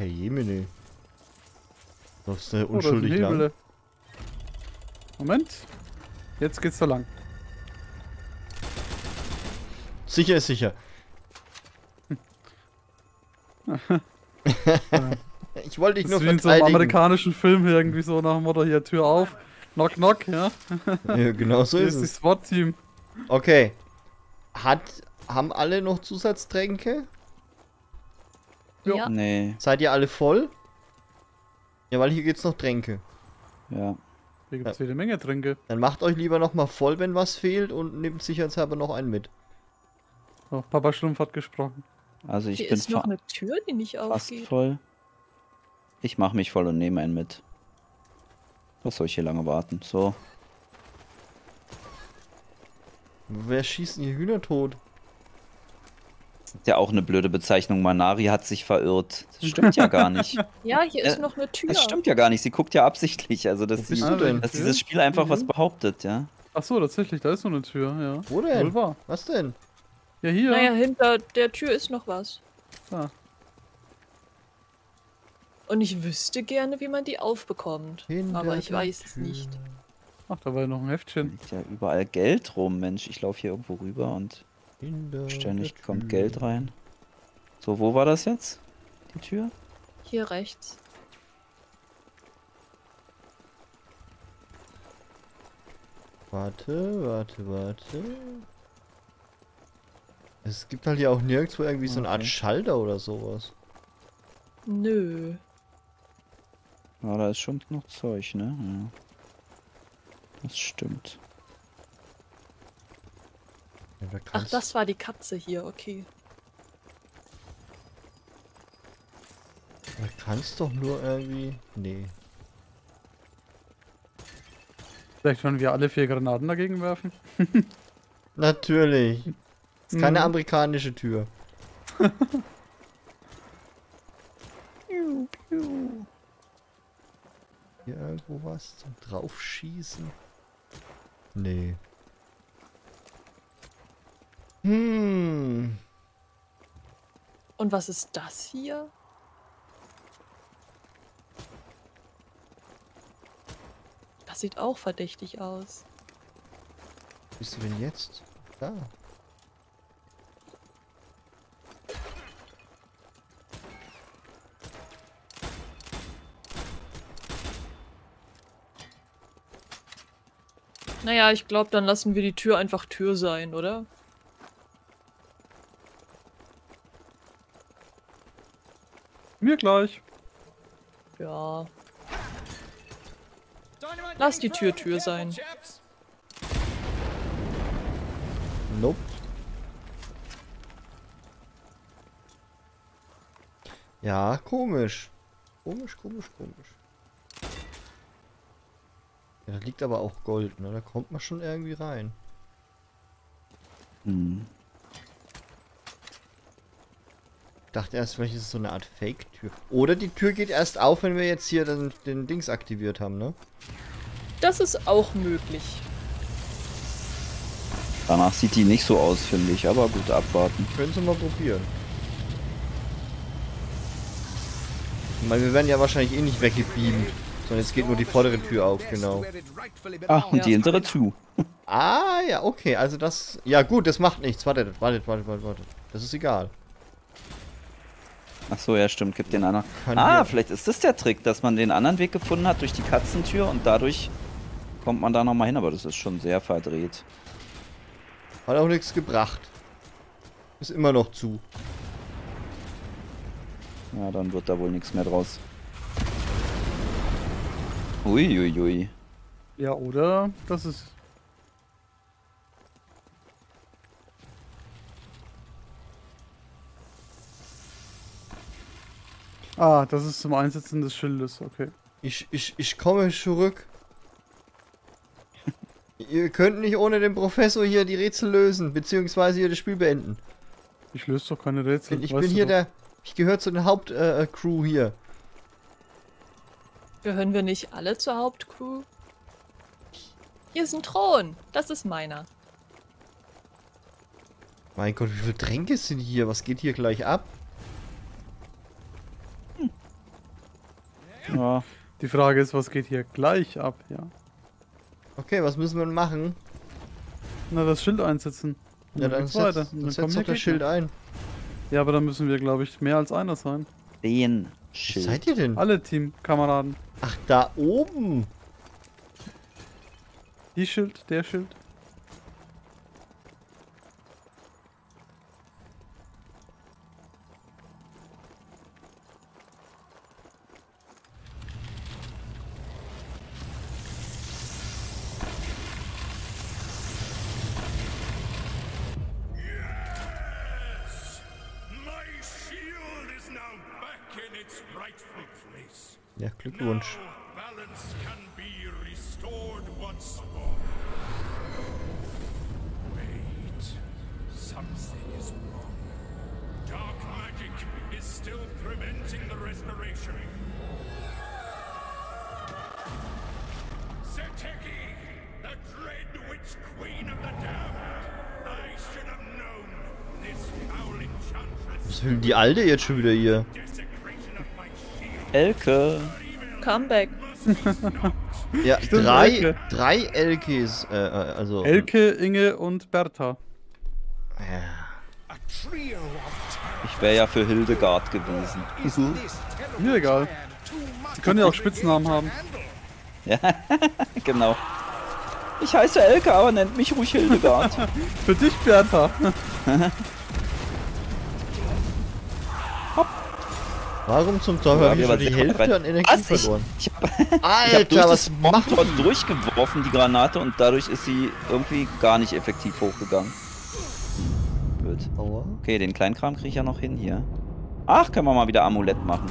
Hey, Jemine. Du läufst äh, unschuldig oh, lang. Moment. Jetzt geht's da lang. Sicher ist sicher. Ich wollte dich nur verteidigen. Das ist wie in so einem amerikanischen Film irgendwie so nach dem Motto, hier Tür auf, knock knock, ja. Ja, genau so ist es. Das ist das SWAT-Team. Okay. Hat, haben alle noch Zusatztränke? Ja. Nee. Seid ihr alle voll? Ja, weil hier gibt's noch Tränke. Ja. Hier gibt's jede Menge Tränke. Dann macht euch lieber nochmal voll, wenn was fehlt und nehmt sicherheitshalber noch einen mit. Oh, Papa Schlumpf hat gesprochen. Also ich hier bin ist noch eine Tür, die nicht fast aufgeht. Voll. Ich mache mich voll und nehme einen mit. Was soll ich hier lange warten? So. Wer schießt denn hier Hühner tot? Ist ja auch eine blöde Bezeichnung. Manari hat sich verirrt. Das stimmt ja gar nicht. Ja, hier ist äh, noch eine Tür. Das stimmt ja gar nicht. Sie guckt ja absichtlich. Also dass, sie, dass dieses Spiel einfach mhm. was behauptet, ja. Ach so, tatsächlich. Da ist noch eine Tür, ja. Wo denn? Wo was denn? Ja, hier. Naja, hinter der Tür ist noch was. Ah. Und ich wüsste gerne, wie man die aufbekommt. Hinter aber ich weiß es nicht. Ach, da war ja noch ein Heftchen. Da liegt ja überall Geld rum, Mensch. Ich laufe hier irgendwo rüber und ständig kommt Geld rein. So, wo war das jetzt? Die Tür? Hier rechts. Warte, warte, warte. Es gibt halt hier auch nirgendwo irgendwie okay. so eine Art Schalter oder sowas. Nö. Ja, da ist schon noch Zeug, ne? Ja. Das stimmt. Ach, das war die Katze hier, okay. Da kannst doch nur irgendwie... Nee. Vielleicht wollen wir alle vier Granaten dagegen werfen? Natürlich. Das ist keine amerikanische Tür. Piu, piu. Hier irgendwo was zum Draufschießen? Nee. Hm. Und was ist das hier? Das sieht auch verdächtig aus. Wo bist du denn jetzt? Da. Naja, ich glaube, dann lassen wir die Tür einfach Tür sein, oder? Mir gleich. Ja. Lass die Tür Tür sein. Nope. Ja, komisch. Komisch, komisch, komisch. Da liegt aber auch Gold, ne? Da kommt man schon irgendwie rein. Hm. Ich dachte erst, vielleicht ist es so eine Art Fake-Tür. Oder die Tür geht erst auf, wenn wir jetzt hier den, den Dings aktiviert haben, ne? Das ist auch möglich. Danach sieht die nicht so aus, finde ich, aber gut, abwarten. Können Sie mal probieren. Ich meine, wir werden ja wahrscheinlich eh nicht weggeblieben. Und jetzt geht nur die vordere Tür auf, genau. Ach, und die hintere zu. Ah, ja, okay, also das... Ja gut, das macht nichts. Wartet, wartet, wartet, wartet, wartet. Das ist egal. Ach so, ja stimmt, gibt den anderen. Kann ah, wir... vielleicht ist das der Trick, dass man den anderen Weg gefunden hat durch die Katzentür und dadurch kommt man da nochmal hin, aber das ist schon sehr verdreht. Hat auch nichts gebracht. Ist immer noch zu. Ja, dann wird da wohl nichts mehr draus. Uiuiui. Ui, ui. Ja, oder? Das ist... Ah, das ist zum Einsetzen des Schildes, okay. Ich, ich, ich komme zurück. Ihr könnt nicht ohne den Professor hier die Rätsel lösen, beziehungsweise hier das Spiel beenden. Ich löse doch keine Rätsel. Ich bin hier der... Ich gehöre zu der Hauptcrew äh, hier. Gehören wir nicht alle zur Hauptcrew? Hier ist ein Thron. Das ist meiner. Mein Gott, wie viele Tränke sind hier? Was geht hier gleich ab? Hm. Ja. Die Frage ist, was geht hier gleich ab, ja. Okay, was müssen wir denn machen? Na, das Schild einsetzen. Ja, dann, dann setzt, weiter. Dann, dann setzt doch das Schild ein. Ja, aber dann müssen wir, glaube ich, mehr als einer sein. Den Schild. Wo seid ihr denn? Alle Teamkameraden. Ach, da oben. Die Schild, der Schild. Ja, Glückwunsch. Was will die Alte jetzt schon wieder hier? Elke. Comeback. Ja, stimmt, drei, Elke. drei Elkes. Äh, also. Elke, Inge und Bertha. Ja. Ich wäre ja für Hildegard gewesen. Mhm. Mir egal. Sie können ja auch Spitznamen haben. Ja, genau. Ich heiße Elke, aber nennt mich ruhig Hildegard. Für dich, Bertha. Warum zum Teufel habe ich schon die Hälfte an Energie also verloren? Ich, ich habe hab durch was das Motor durchgeworfen, die Granate, und dadurch ist sie irgendwie gar nicht effektiv hochgegangen. Blöd. Okay, den kleinen Kram kriege ich ja noch hin hier. Ach, können wir mal wieder Amulett machen.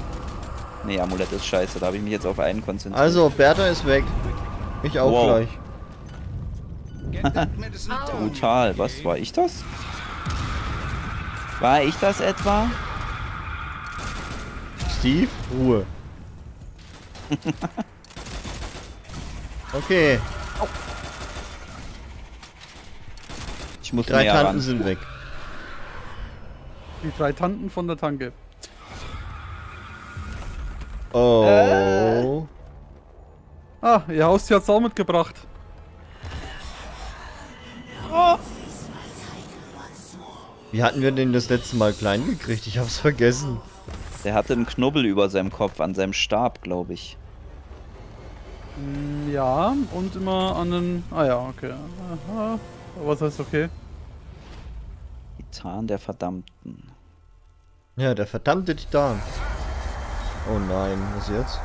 Nee, Amulett ist scheiße, da habe ich mich jetzt auf einen konzentriert. Also, Bertha ist weg. Ich auch wow. gleich. Brutal. Was? War ich das? War ich das etwa? Steve, Ruhe. Okay. Ich muss drei Tanten ran. sind weg. Die drei Tanten von der Tanke. Oh. Äh. Ah, ihr Haustier hat's auch mitgebracht. Oh. Wie hatten wir denn das letzte Mal klein gekriegt? Ich hab's vergessen. Der hatte einen Knubbel über seinem Kopf, an seinem Stab, glaube ich. Ja, und immer an den... Ah ja, okay. Aha. Was heißt okay? Titan der Verdammten. Ja, der verdammte Titan. Oh nein, was jetzt?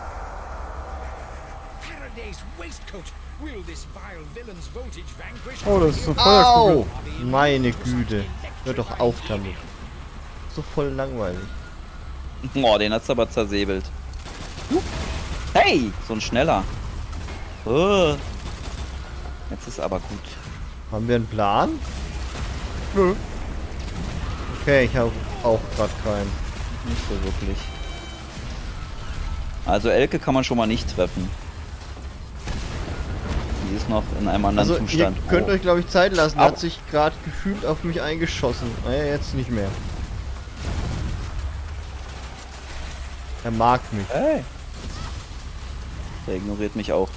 Oh, das ist so Feuerkugel. Au! Meine Güte. Hör doch auf damit. So voll langweilig. Boah, den hat's aber zersäbelt. Hey, so ein schneller. Oh. Jetzt ist aber gut. Haben wir einen Plan? Nö. Nee. Okay, ich habe auch gerade keinen. Nicht so wirklich. Also Elke kann man schon mal nicht treffen. Die ist noch in einem anderen also, Zustand. Ihr könnt oh. euch, glaube ich, Zeit lassen. Au. Hat sich gerade gefühlt auf mich eingeschossen. Naja, jetzt nicht mehr. Er mag mich. Hey. Der ignoriert mich auch.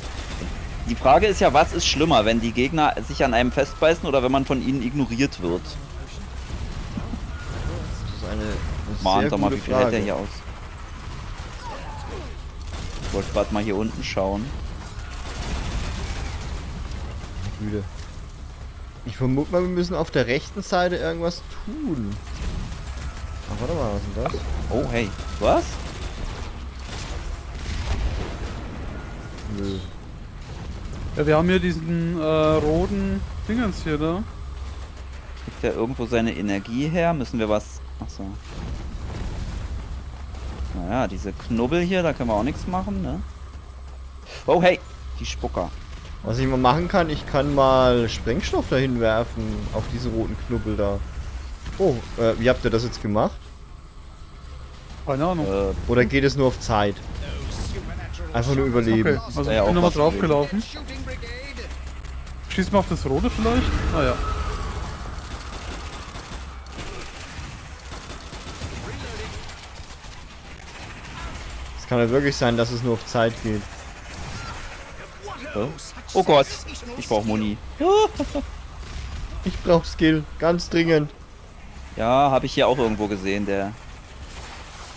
Die Frage ist ja, was ist schlimmer, wenn die Gegner sich an einem festbeißen oder wenn man von ihnen ignoriert wird? Das ist eine, eine Mann, sehr doch mal, gute wie viel Frage. Hält der hier aus? Ich wollte gerade mal hier unten schauen. Müde. Ich vermute mal, wir müssen auf der rechten Seite irgendwas tun. Ach, warte mal, was ist das? Oh, hey. Was? Ja, wir haben hier diesen äh, roten Dingens hier, da. Kriegt der irgendwo seine Energie her? Müssen wir was... Achso. Naja, diese Knubbel hier, da können wir auch nichts machen, ne? Oh, hey! Die Spucker. Was ich mal machen kann, ich kann mal Sprengstoff dahin werfen, auf diese roten Knubbel da. Oh, äh, wie habt ihr das jetzt gemacht? Keine Ahnung. Äh, Oder geht es nur auf Zeit? Einfach nur überleben. Okay, also ich bin nochmal draufgelaufen. Schieß mal auf das Rote vielleicht? Ah ja. Es Es kann ja wirklich sein, dass es nur auf Zeit geht. So. Oh Gott, ich brauche Muni. Ich brauche Skill, ganz dringend. Ja, habe ich hier auch irgendwo gesehen, der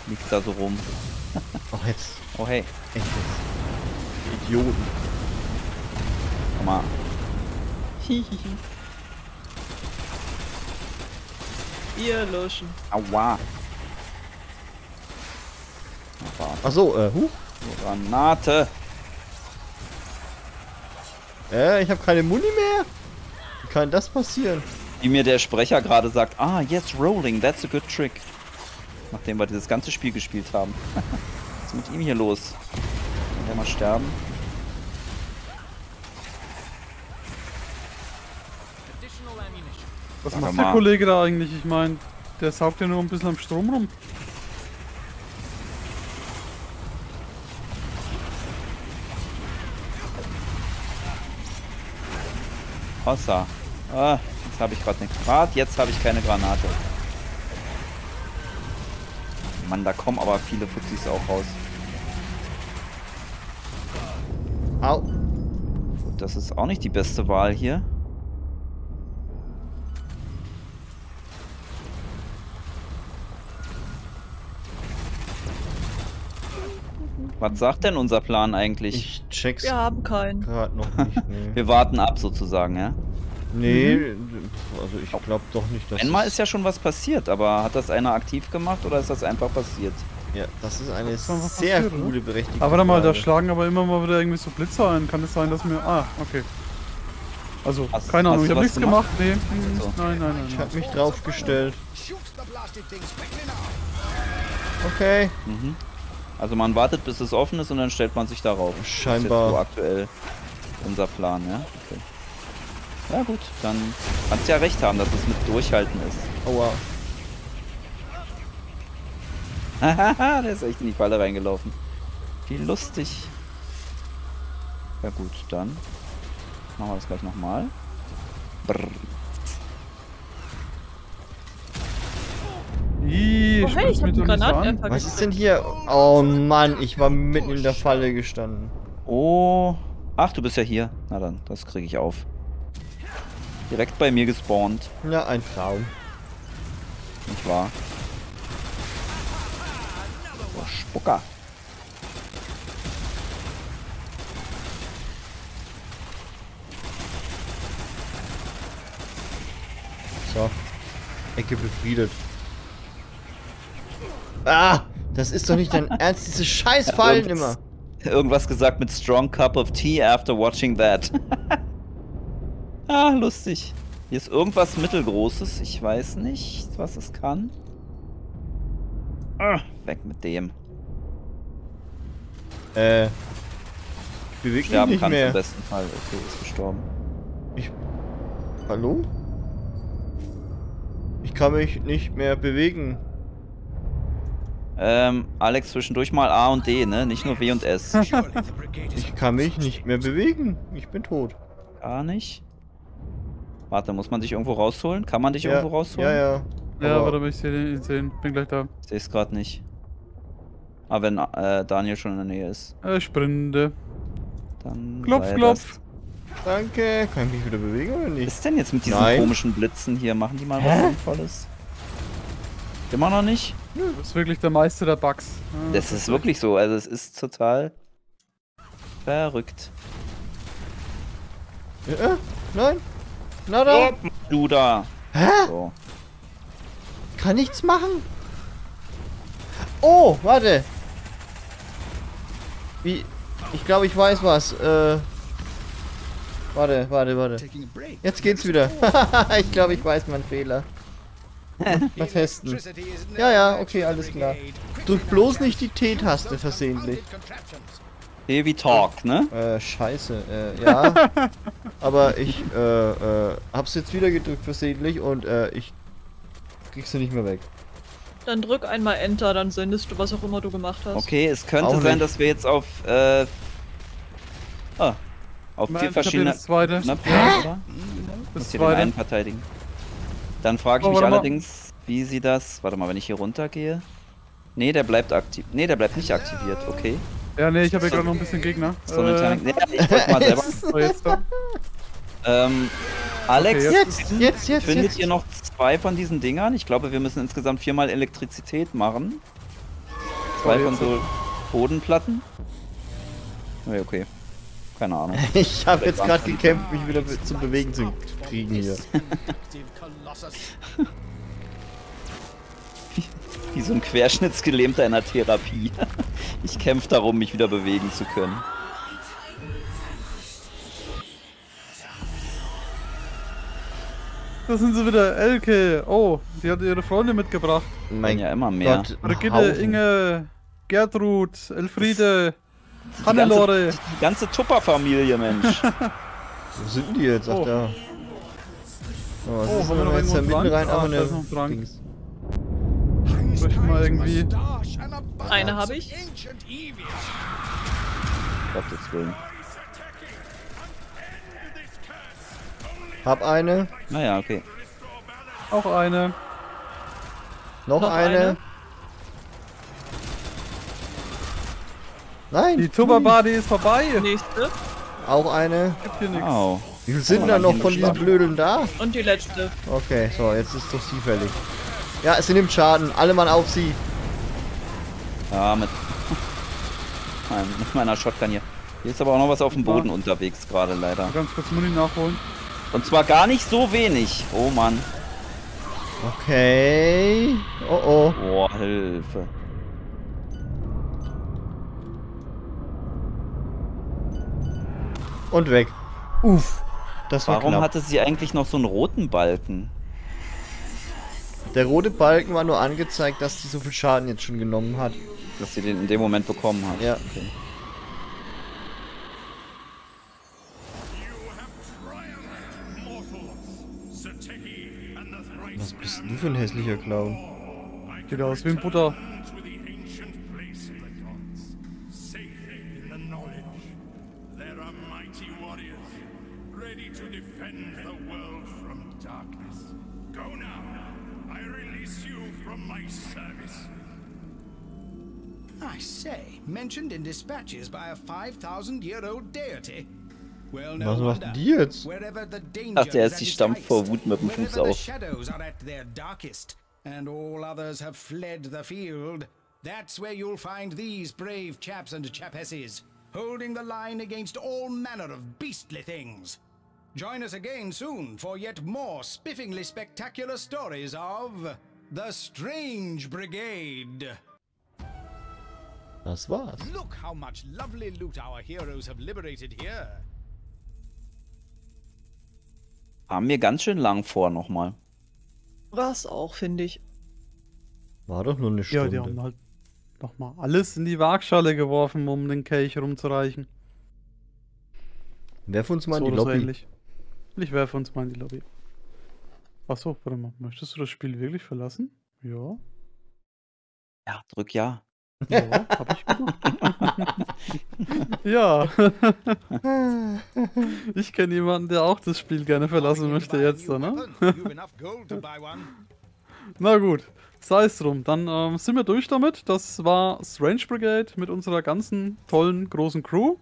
liegt da so rum. Oh, jetzt. Oh, hey. Echt jetzt. Idioten. Komm mal. Ihr löschen. Aua. Achso, äh, huh. Granate. Äh, ich habe keine Muni mehr. Wie kann das passieren? Wie mir der Sprecher gerade sagt, ah, yes, rolling, that's a good trick. Nachdem wir dieses ganze Spiel gespielt haben. Was ist mit ihm hier los? Kann der mal sterben? Was Sag macht der mal. Kollege da eigentlich? Ich meine, der saugt ja nur ein bisschen am Strom rum. Hossa. Ah, jetzt habe ich gerade eine Granate. Jetzt habe ich keine Granate. Mann, da kommen aber viele Fuzzis auch raus. Au. Gut, das ist auch nicht die beste Wahl hier. Was sagt denn unser Plan eigentlich? Ich check's. Wir haben keinen. Gerade noch nicht. Nee. Wir warten ab sozusagen, ja? Nee, mhm. Also ich glaube doch nicht, dass. Einmal ist ja schon was passiert, aber hat das einer aktiv gemacht oder ist das einfach passiert? Ja, das ist eine das ist sehr passiert, gute Berechtigung. Aber da mal, da schlagen aber immer mal wieder irgendwie so Blitzer ein. Kann es sein, dass mir. Ah, okay. Also, hast, keine Ahnung, ich hab nichts gemacht, gemacht. nee. Also. Nein, nein, nein. Ich nein. hab mich draufgestellt. Okay. Mhm. Also man wartet, bis es offen ist und dann stellt man sich darauf. Scheinbar. Das ist jetzt so aktuell unser Plan, ja? Okay. Ja gut, dann kannst du ja recht haben, dass es mit Durchhalten ist. Aua. Hahaha, der ist echt in die Falle reingelaufen. Wie lustig. Ja gut, dann machen wir das gleich nochmal. Brrr. Ih, oh, hey, ich hab Granaten. Was ist denn hier? Oh Mann, ich war mitten in der Falle gestanden. Oh. Ach, du bist ja hier. Na dann, das kriege ich auf. Direkt bei mir gespawnt. Ja, ein Traum. Nicht wahr? Oh, Spucker. So. Ecke befriedet. Ah! Das ist doch nicht dein Ernst, diese scheiß Fallen ja, irgendwas, immer. Irgendwas gesagt mit strong cup of tea after watching that. Ah, lustig. Hier ist irgendwas mittelgroßes. Ich weiß nicht, was es kann. Ah, weg mit dem. Äh. Bewegt mich nicht mehr. Im besten Fall. Okay, ist gestorben. Ich. Hallo? Ich kann mich nicht mehr bewegen. Ähm, Alex, zwischendurch mal A und D, ne? Nicht nur W und S. Ich kann mich nicht mehr bewegen. Ich bin tot. Gar nicht. Warte, muss man dich irgendwo rausholen? Kann man dich ja, irgendwo rausholen? Ja, ja. Aber ja, warte, ich sehe den, ich sehe ihn. Bin gleich da. Ich sehe es gerade nicht. Aber wenn äh, Daniel schon in der Nähe ist. Ich sprinte. Dann klopf, klopf. Das. Danke. Kann ich mich wieder bewegen oder nicht? Was ist denn jetzt mit diesen Nein. komischen Blitzen hier? Machen die mal was Hä? Sinnvolles? Immer noch nicht? Nö, das ist wirklich der Meister der Bugs. Ja, das, das ist wirklich so. Also es ist total verrückt. Ja, nein. Na da. Du da. Hä? So. Kann nichts machen. Oh, warte. Wie? Ich glaube, ich weiß was. Äh. Warte, warte, warte. Jetzt geht's wieder. Ich glaube, ich weiß meinen Fehler. Mal testen. Ja, ja, okay, alles klar. Drück bloß nicht die T-Taste versehentlich. T wie Talk, ne? Äh, scheiße, äh, ja. Aber ich, äh, äh, hab's jetzt wieder gedrückt versehentlich und, äh, ich krieg's nicht mehr weg. Dann drück einmal Enter, dann sendest du, was auch immer du gemacht hast. Okay, es könnte auch sein, nicht. Dass wir jetzt auf, äh, ah, auf Nein, vier verschiedene... Das zweite. Na, ja, das zweite. Den einen verteidigen. Dann frage ich oh, mich allerdings, mal. Wie sie das... Warte mal, wenn ich hier runter gehe... Ne, der bleibt aktiv. Ne, der bleibt nicht aktiviert, okay. Ja, ne, ich habe hier gerade noch ein bisschen Gegner. So eine kleine... Ja, ich wollte mal selber. So, jetzt dann. Ähm, Alex, okay, jetzt, jetzt, jetzt, jetzt, findet jetzt. ihr noch zwei von diesen Dingern? Ich glaube, wir müssen insgesamt viermal Elektrizität machen. Zwei oh, von so Bodenplatten. Okay, okay. Keine Ahnung. Ich habe jetzt gerade gekämpft, mich wieder zum Bewegen zu kriegen hier. Wie so ein Querschnittsgelähmter in einer Therapie. Ich kämpfe darum, mich wieder bewegen zu können. Da sind sie wieder, Elke. Oh, die hat ihre Freunde mitgebracht. Nein, ja, immer mehr. Gott, Brigitte, Inge, Gertrud, Elfriede, das, Hannelore. Die ganze, die ganze Tupper-Familie, Mensch. Wo sind die jetzt? Ach, oh. da. Oh, was oh, ist wir noch jetzt da mitten rein? Ah, da ist noch Frank. Ich mal irgendwie... Eine habe ich. Gottes Willen. Hab eine. Naja, okay. Auch eine. Noch, Noch eine. eine. Nein. Die Tupper-Party ist vorbei. Nächste. Auch eine. Wow. Wie viele sind oh, da noch von diesen Blödeln da? Und die letzte. Okay, so, jetzt ist doch sie fällig. Ja, sie nimmt Schaden. Alle Mann auf sie. Ja, mit, mit meiner Shotgun hier. Hier ist aber auch noch was auf dem Boden unterwegs gerade leider. Ganz kurz Muni nachholen. Und zwar gar nicht so wenig. Oh Mann. Okay. Oh oh. Boah, Hilfe. Und weg. Uff. Das war Warum knapp. hatte sie eigentlich noch so einen roten Balken? Der rote Balken war nur angezeigt, dass sie so viel Schaden jetzt schon genommen hat. Dass sie den in dem Moment bekommen hat. Ja. Okay. Was bist du für ein hässlicher Clown? Sieht aus wie ein Butter. I say, mentioned in dispatches by a five thousand year old deity. Was macht die jetzt? Ach, der ist die stampft vor Wut mit dem Fuß auf. Das war's. Look how much lovely loot our heroes have liberated here. Haben wir ganz schön lang vor nochmal. War's auch, finde ich. War doch nur eine Stunde. Ja, die haben halt nochmal alles in die Waagschale geworfen, um den Kelch rumzureichen. Werf uns mal so in die Lobby. Ähnlich. Ich werfe uns mal in die Lobby. Achso, warte mal. Möchtest du das Spiel wirklich verlassen? Ja. Ja, drück ja. Ja, hab ich gemacht. Ja. Ich kenne jemanden, der auch das Spiel gerne verlassen möchte jetzt, ne? Na gut, sei es drum. Dann ähm, sind wir durch damit. Das war Strange Brigade mit unserer ganzen tollen, großen Crew.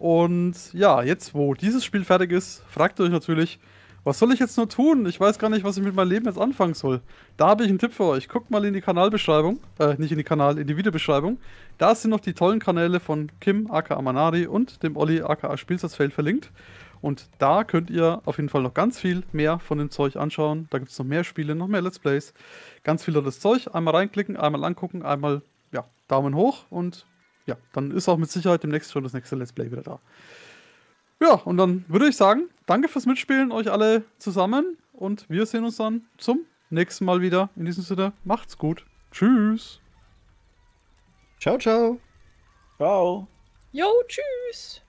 Und ja, jetzt wo dieses Spiel fertig ist, fragt ihr euch natürlich, was soll ich jetzt nur tun? Ich weiß gar nicht, was ich mit meinem Leben jetzt anfangen soll. Da habe ich einen Tipp für euch. Guckt mal in die Kanalbeschreibung. Äh, nicht in die Kanal, in die Videobeschreibung. Da sind noch die tollen Kanäle von Kim aka Manari und dem Olli aka Späßesfeld verlinkt. Und da könnt ihr auf jeden Fall noch ganz viel mehr von dem Zeug anschauen. Da gibt es noch mehr Spiele, noch mehr Let's Plays. Ganz viel tolles Zeug. Einmal reinklicken, einmal angucken, einmal ja, Daumen hoch. Und ja, dann ist auch mit Sicherheit demnächst schon das nächste Let's Play wieder da. Ja, und dann würde ich sagen, danke fürs Mitspielen, euch alle zusammen. Und wir sehen uns dann zum nächsten Mal wieder. In diesem Sinne, macht's gut. Tschüss. Ciao, ciao. Ciao. Jo, tschüss.